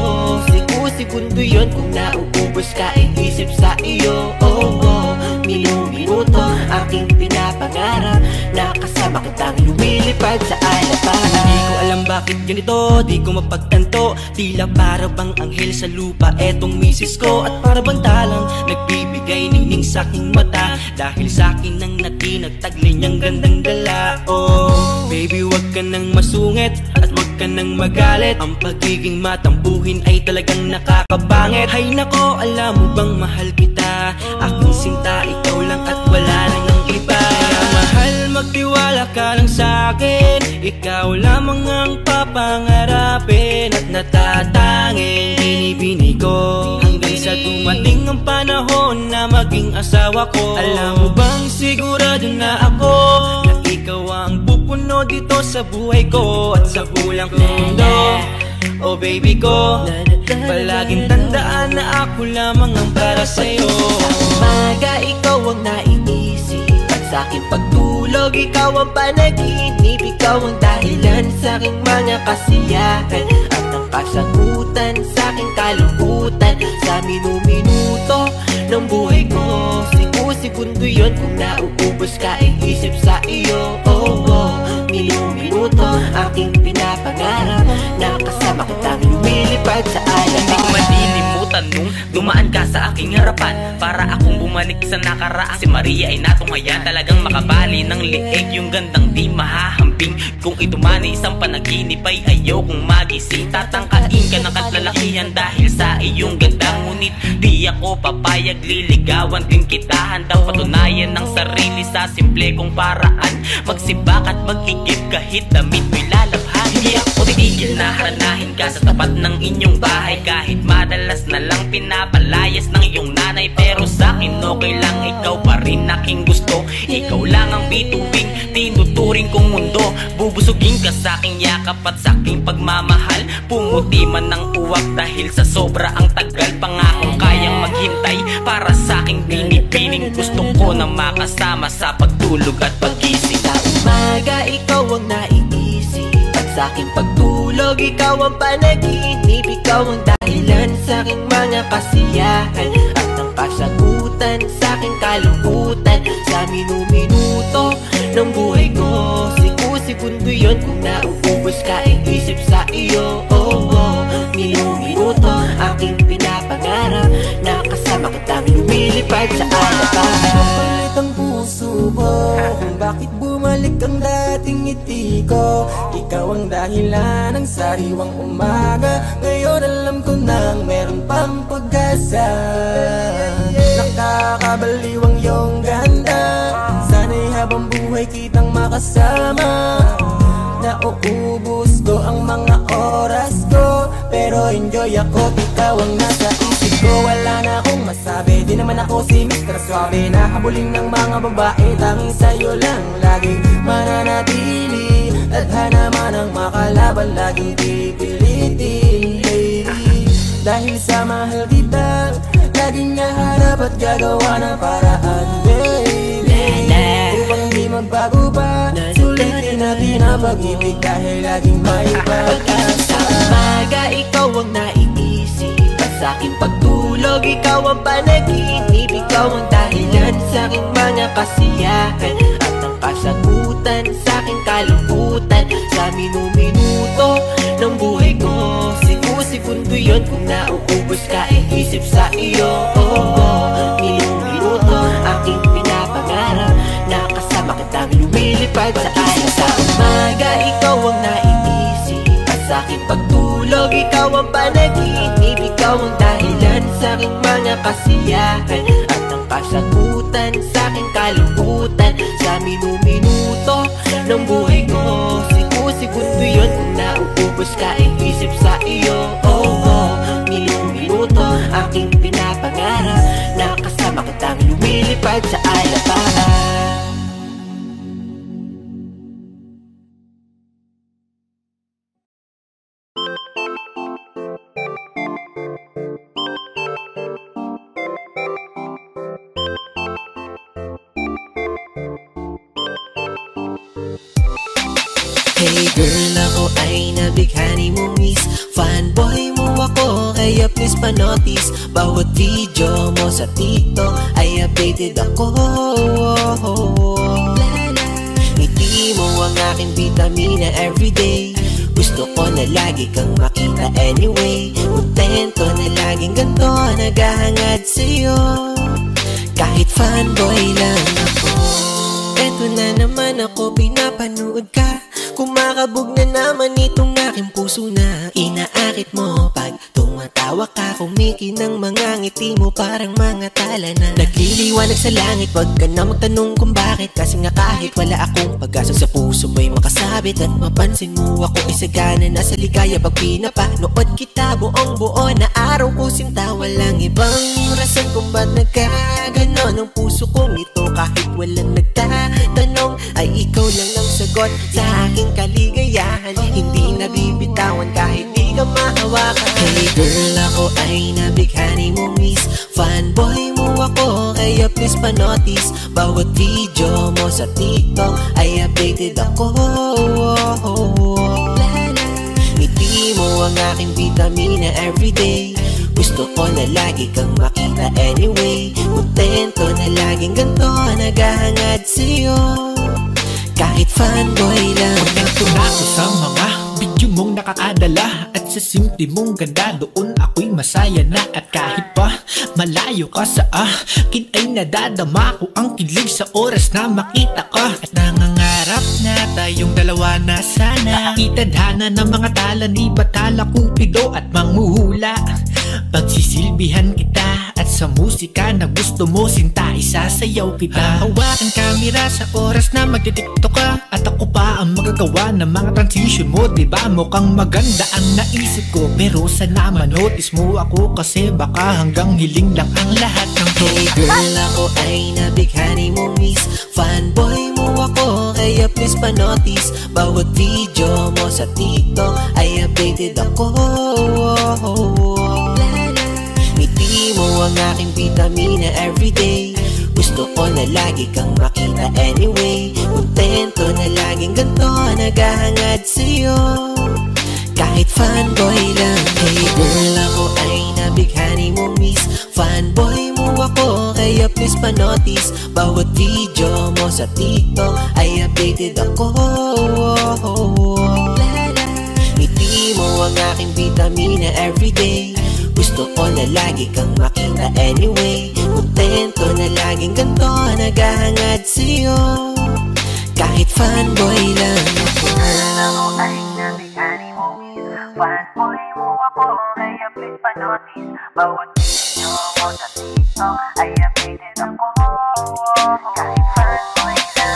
siku-segundo yun. Kung nauubos ka, iisip sa iyo. Oh, oh, minuminuto aking pinapangarap, nakasama kitang lumilipad sa alaparan. Di ko alam bakit ganito, di ko mapagtanto, tila para bang anghel sa lupa etong misis ko. At para bang talang nagbibigay ningning sa aking mata, dahil sa akin ang natinag taglay niyang gandang dala. Oh, baby, wag ka nang masungit at wag ka nang magalit. Ang pagiging matampuhin ay talagang nakakabangit. Hay nako, alam mo bang mahal kita, aking sinta, ikaw lang at wala nang ang iba. Mahal, magtiwala ka lang sa'kin, ikaw lamang ang papangarapin. At natatangin, binibini ko, hanggang sa dumating ang panahon na na maging asawa ko. Alam mo bang sigurado na ako na ikaw ang pupuno dito sa buhay ko at sa bulang mundo. Oh baby ko, palaging tandaan na ako lamang ang para sa'yo. Sa umaga ikaw ang naiisip, sa'king pagtulog ikaw ang panaginip. Ikaw ang dahilan sa'king mga kasiyahan at ang kasagutan sa'king kalungkutan. Sa minuminuto ng buhay ko, siku-segundo yun kung nauubos ka ang isip sa iyo. Oh, oh, minuminuto aking pinapangarap, nakasama kitang lumilipad sa alaala. Nung dumaan ka sa aking harapan, para akong bumalik sa nakaraan. Si Maria ay natunghayan, talagang makabali ng liig yung gandang di mahahambing. Kung ito man ay isang panaginip ay ayaw kong magising. Tatangkain ka ng katlalakihan dahil sa iyong ganda, ngunit di ako papayag, liligawan din kita. Handang patunayan ng sarili sa simple kong paraan, magsibak at magigib kahit damit mo'y lalabhan. Hindi ako titigil na haranahin ka sa tapat ng inyong bahay, kahit madalas na lang pinapalayas ng iyong nanay. Pero sa'kin okay lang, ikaw pa rin aking gusto. Ikaw lang ang bituin, tinuturing kong mundo. Bubusugin ka sa'king yakap at sa'king pagmamahal. Pumuti man ang uwak dahil sa sobra ang tagal. Pangakong kayang maghintay para sa'king pinipiling. Gusto ko na makasama sa pagtulog at pagising. Sa umaga ikaw ang naiisip, at sa'king pagtulog ikaw ang panaginip. Ikaw ang dahilan sa'king mga kasiyahan at ang kasagutan sa'king kalungkutan. Sa minuminuto ng buhay ko, siku-segundo yun kung nauubos ka ang isip sa iyo. Oh, oh, minuminuto aking pinapangarap, nakasama kitang lumilipad sa alaala. Kapalit ang puso ko, kung bakit bumalik ang dating ngiti ko. Ikaw ang dahilan ng sariwang umaga, ngayon alam ko nang meron pang pag-asa. Nakakabaliwang iyong ganda, sana'y habang buhay kitang makasama. Nauubos ko ang mga oras ko, pero enjoy ako, ikaw ang nasa isip ko. Wala na akong masabi, di naman ako si mister Suave, nahabuling ng mga babae, tanging sa'yo lang laging mananatili. Tadhana man ang makalaban, laging pipilitin baby, dahil sa mahal kita, laging naharap at gagawa ng paraan baby. Upang di magbago pa, sulitin natin ang pag-ibig dahil laging may pag-asa. Sa umaga ikaw ang naiisip, sa aking pagtulog ikaw ang panaginip. Ikaw ang dahilan sa aking mga kasiyahan at ang kasagutan sa aking kalungkutan. Sa minuminuto ng buhay ko, siku-segundo yun kung nauubos ka ang isip sa iyo. Oh, oh, minuminuto aking pinapangarap, nakasama kitang lumilipad sa akin. Sa umaga ikaw ang naiisip, sa aking pagtulog ikaw ang panaginip. Ikaw ang dahilan sa aking mga kasiyahan at ang kasagutan sa aking kalungkutan. Sa minuminuto ng buhay ko, siku-segundo yun kung nauubos ka ang isip sa iyo. Oh, oh, minuminuto aking pinapangarap, nakasama kitang lumilipad sa alaala. Hey girl, ako ay nabighani mong miss, fanboy mo ako, kaya please panotis. Bawat video mo sa TikTok ay updated ako. Ngiti mo ang aking vitamina everyday, gusto ko na lagi kang makita anyway. Contento na laging ganto, naghahangad sa'yo, kahit fanboy lang ako. Eto na naman ako, pinapanood ka, kumakabog na naman itong aking puso na inaakit mo. Pag tumatawa ka, kumikin ng mga ngiti mo, parang mga tala na nagliliwanag sa langit. Wag ka na magtanong kung bakit, kasi nga kahit wala akong pag-asa sa puso mo'y makasabit. At mapansin mo ako isagana na sa ligaya pag pinapanood kita buong buo na araw ko sinta. Walang ibang rason kung ba't nagkagaya ng puso kong ito. Kahit walang nagtatanong, ay ikaw lang ang sagot sa aking kaligayahan. Hindi nabibitawan kahit di ka mahawakan. Hey girl, ako ay nabighani mo miss. Fanboy mo ako, kaya please panotis. Bawat video mo sa TikTok ay updated ako. Ngiti mo ang aking vitamina everyday. Gusto ko na lagi kang makita anyway. Kontento na laging ganito, naghahangad sa'yo. Kahit fanboy lang ako. Ako sa mga video mong nakakadala, at sa simple mong ganda, doon ako'y masaya na. At kahit pa malayo ka sa akin, ay nadadama ko ang kilig sa oras na makita ka. At nangangarap na tayong dalawa na sana itadhana ng mga tala ni Batala, Cupido at Manghuhula. Pagsisilbihan kita at sa musika na gusto mo sinta, isasayaw kita. Hawakan kamera sa oras na magtitiktok ka, at ako pa ang magagawa ng mga transition mo. Diba mukhang maganda ang naisip ko, pero sana manotice mo ako, kasi baka hanggang hiling lang ang lahat ng to. Hey girl, ako ay nabighani mo miss. Fanboy mo ako, kaya please panotice. Bawat video mo sa TikTok ay updated ako. Ngiti mo ang aking vitamina everyday. Gusto ko na lagi kang makita anyway. Kontento na laging ganito, naghahangad sa'yo. Kahit fanboy lang. Hey girl, ako ay nabighani mo miss. Fanboy mo ako, kaya please panotice. Bawat video mo sa TikTok ay updated ako. Ngiti mo ang aking vitamina everyday. Gusto ko na lagi kang makita anyway. Kontento na laging ganito, naghahangad sa'yo. Kahit fanboy lang ako. Girl, ako ay nabighani mo miss. Fanboy mo ako, kaya please panotice. Bawat video mo sa TikTok ay updated ako. Kahit fanboy lang ako.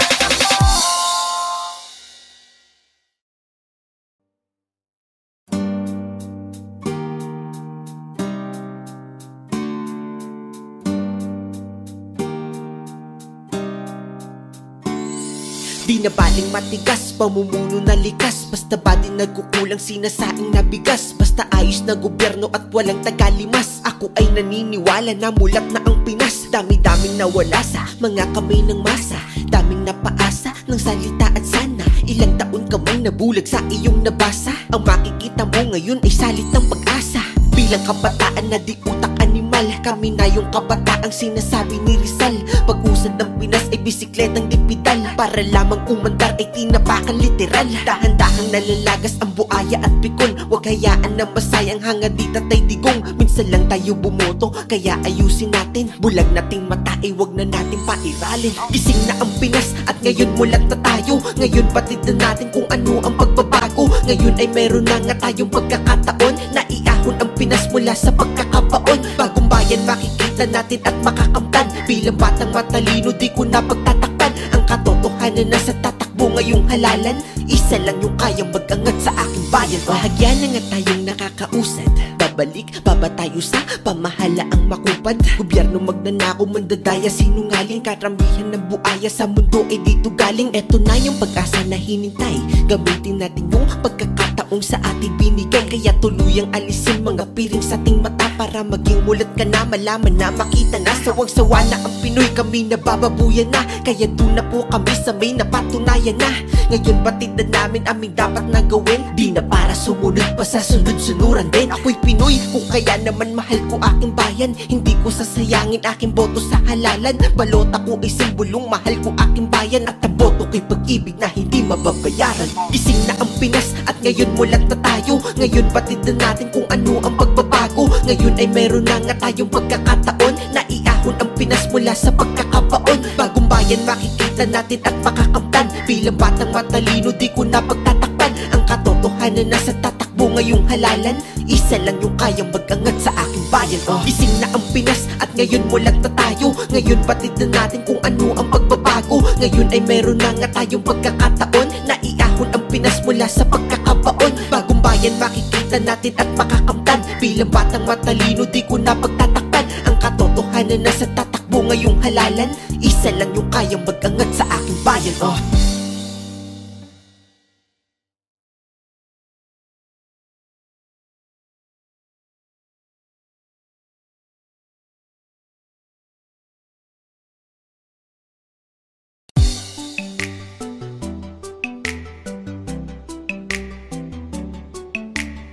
Di na baling matigas, pamumuno na likas. Basta ba din nagkukulang sinasaing na bigas. Basta ayos na gobyerno at walang tagalimas. Ako ay naniniwala na mulat na ang Pinas. Dami-daming nawala sa mga kamay ng masa. Daming napaasa ng salita at sana. Ilang taon ka man nabulag sa iyong nabasa. Ang makikita mo ngayon ay salitang pag-asa. Bilang kabataan na di utak animal, kami na yung kabataang sinasabi ni Rizal. Pag-usad ng Pinas ay bisikletang dipidal. Para lamang umandar ay tinapakan literal. Dahan-dahang nalalagas ang buaya at pikon. Huwag hayaan na masayang hangad di tatay digong. Minsan lang tayo bumoto, kaya ayusin natin. Bulag nating mata ay huwag na natin pairalin. Gising na ang Pinas at ngayon mulat na tayo. Ngayon batid na natin kung ano ang pagbabago. Ngayon ay meron na nga tayong pagkakataon. Naiahon ang Pinas mula sa pagkakabaon. Bagong bayan makikita natin at makakamtan. Bilang batang matalino di ko na pagtatakpan. Ang katotohanan na sa tatakbo ngayong halalan. Isa lang yung kayang mag-angat sa aking bayan. Bahagyan na nga tayong nakakausad. Babalik, baba tayo sa pamahala ang makupad. Gobyerno magnanako, mandadaya, sinungaling. Karamihan ng buaya sa mundo ay dito galing. Eto na yung pag-asa na hinintay. Gamitin natin yung pagkakataong sa ating binigay. Kaya tuluyang alisin mga piring sa ating mata. Para maging mulat ka na, malaman na, makita na. Sawang-sawa na ang Pinoy, kami nabababuyan na. Kaya doon na po kami sa may napatunayan na. Ngayon batid na namin aming dapat na gawin. Di na para sumunod pa sa sunod-sunuran din. Ako'y Pinoy, kung kaya naman mahal ko aking bayan. Hindi ko sasayangin aking boto sa halalan. Balota ko ay simbolong mahal ko aking bayan. At ang boto ko'y pag-ibig na hindi mababayaran. Gising na ang Pinas at ngayon mulat na tayo. Ngayon batid na natin kung ano ang pagbabago. Ngayon ay meron na nga tayong pagkakataon. Naiahon ang Pinas mula sa pagkakabaon. Bagong bayan makikita natin at makakamtan. Bilang batang matalino di ko na pagtatakpan. Ang katotohanan na sa tatakbo ngayong halalan. Isa lang yung kayang mag-angat sa aking bayan. oh. Gising na ang Pinas at ngayon mulat na tayo. Ngayon batid na natin kung ano ang pagbabago. Ngayon ay meron na nga tayong pagkakataon. Naiahon ang Pinas mula sa pagkakabaon. Bagong bayan makikita natin at makakamtan. Bilang batang matalino di ko na pagtatakpan. Ang katotohanan na sa tatakbo ngayong halalan, isa lang yung kayang mag-angat sa aking bayan. Oh.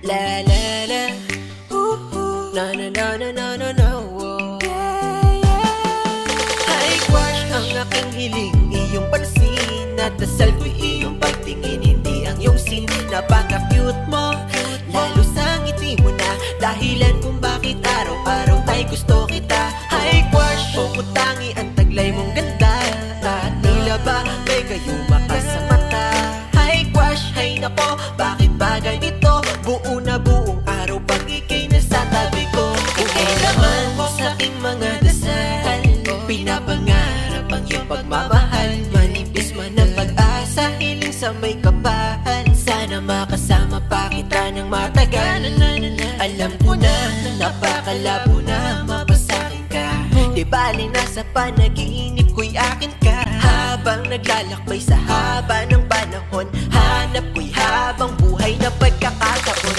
La la la, ooh, ooh. No no no no no no no, oh. Yeah, yeah. High-wash ang aking hiling, iyong pansin, at dasal ko'y iyong pagtingin, hindi ang iyong sin. Napaka-cute mo, lalo sa ngiti mo na, dahilan kung bakit araw-araw tayo gusto kita. High-wash, pumutangi ang taglay mong ganda, taat nila ba may gayuma ka sa mata? High-wash, hay nako, bakit ba ganito? Buo na buong araw pag ikay nasa tabi ko. Ikay naman sa aking mga dasal, pinapangarap ang iyong pagmamahal. Manipis man ang pag-asa, hiling sa may kapaan, sana makasama pa kita ng matagal. Alam ko na, napakalabo na mapasakin ka. Di bali na sa panaginip ko'y akin ka. Habang naglalakbay sa haba ng panahon, hanap ko'y habang buhay na pagkakataon.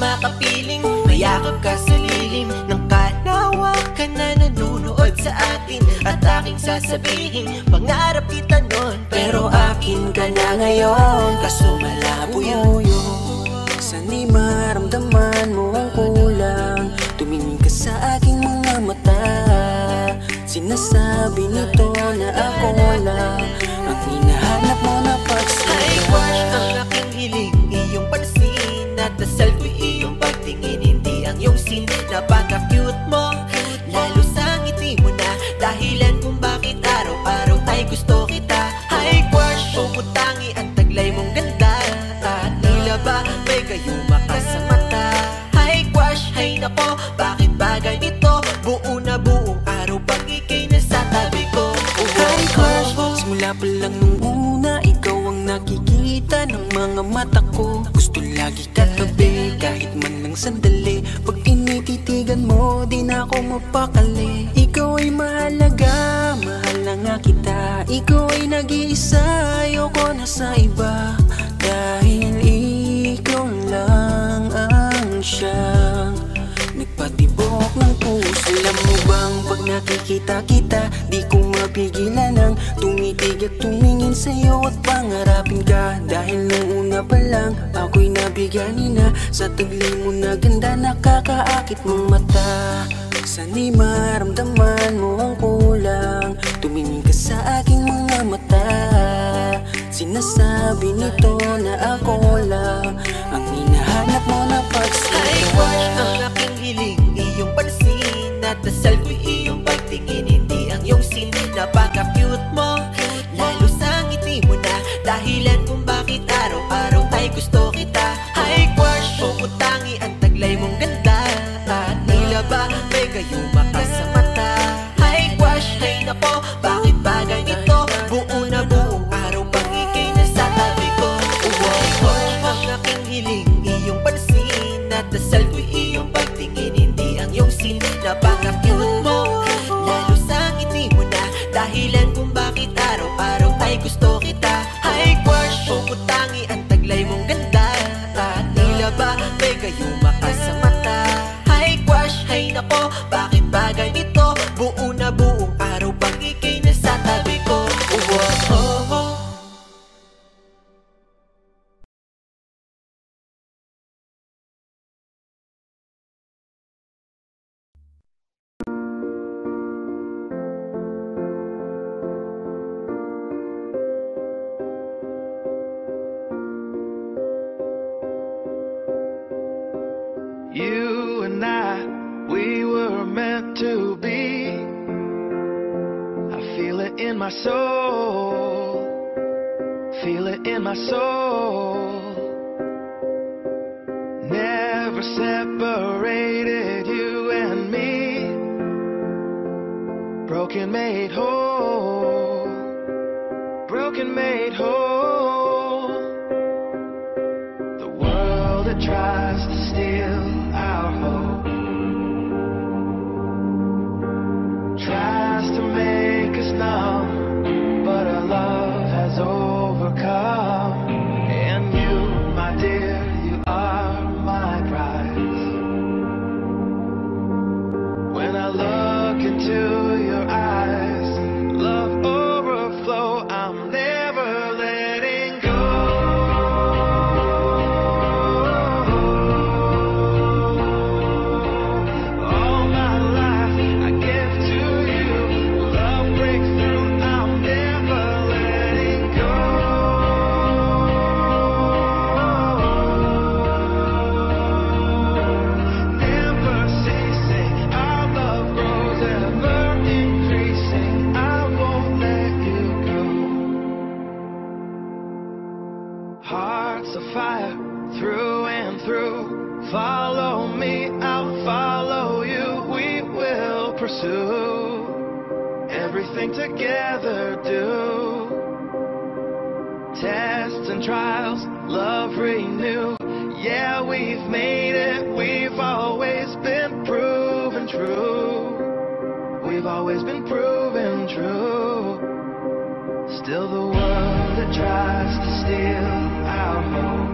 Makapiling, mayakap ka sa lilim nang kanawa ka na nanunood sa atin. At aking sasabihin, pangarap kita nun, pero akin ka na ngayon. Kaso malabo yun. Saan di maramdaman mo ang kulang? Tumingin ka sa aking mga mata, sinasabi nito na ako lang ang hinahanap mo na pagsika. High-wash ang aking hiling, iyong pansin, at dasal ko'y iyong pagtingin, hindi ang iyong sin. Napaka-cute mo, lalo sa ngiti mo na, dahilan kung bakit araw-araw tayo gusto kita. High-wash, pumutangi ang taglay mong ganda, taat nila ba may gayuma ka sa mata? High-wash, hay nako, bakit ba ganito? Buo na buong araw pag ikay nasa tabi ko. High-wash, simula pa lang nung una, ikaw ang nakikita ng mga mata ko. Gusto lagi katabi, kahit man lang sandali. Pag inititigan mo, di na ako mapakali. Ikaw ay mahalaga, mahal na nga kita. Ikaw ay nag-iisa, ayoko na sa iba. Dahil ikaw lang ang siyang nagpatibok ng puso. Alam mo bang pag nakikita kita, di ko mapigilan ang tumitig at tumingin sa'yo at pangarapin ka. Dahil nung una pa lang, ako'y nabigani na sa taglay mo na ganda, nakakaakit mong mata. Saan di maramdaman mo ang kulang? Tumingin ka sa aking mga mata, sinasabi nito na ako lang ang hinahanap mo na pagsika. High-wash ang aking hiling, iyong pansin, at dasal ko'y iyong pagtingin, hindi ang iyong sin. Napaka-cute mo, lalo sa ngiti mo na, dahilan kung bakit araw-araw tayo gusto kita. High-wash, pumutangi ang taglay mong ganda, taat nila ba may gayuma ka sa mata? High-wash, hay nako, bakit ba ganito? Buo na buong araw pag ikay nasa tabi ko. High-wash ang aking hiling, iyong pansin, at dasal ko'y iyong pagtingin, hindi ang iyong sin. Napaka-cute mo, lalo sa ngiti mo na, dahilan kung bakit araw-araw tayo gusto kita. High-wash, pumutangi ang taglay mong ganda, taat nila ba may gayuma ka sa mata? High-wash, hay nako, bakit ba ganito? Buo na buong araw pag ikay nasa tabi ko. To to make us numb, but our love has overcome. And you, my dear, you are my prize. When I look into your eyes, love overflow, I'm never letting go. All my life I give to you, love breaks through, I'm never letting go. Never ceasing, our love grows ever increasing, I won't let you go. Hearts of fire, through and through, follow me, I'll follow you, we will pursue everything together do. Tests and trials, love renew, yeah, we've made it, we've always been proven true. We've always been proven true. Still the world that tries to steal our hope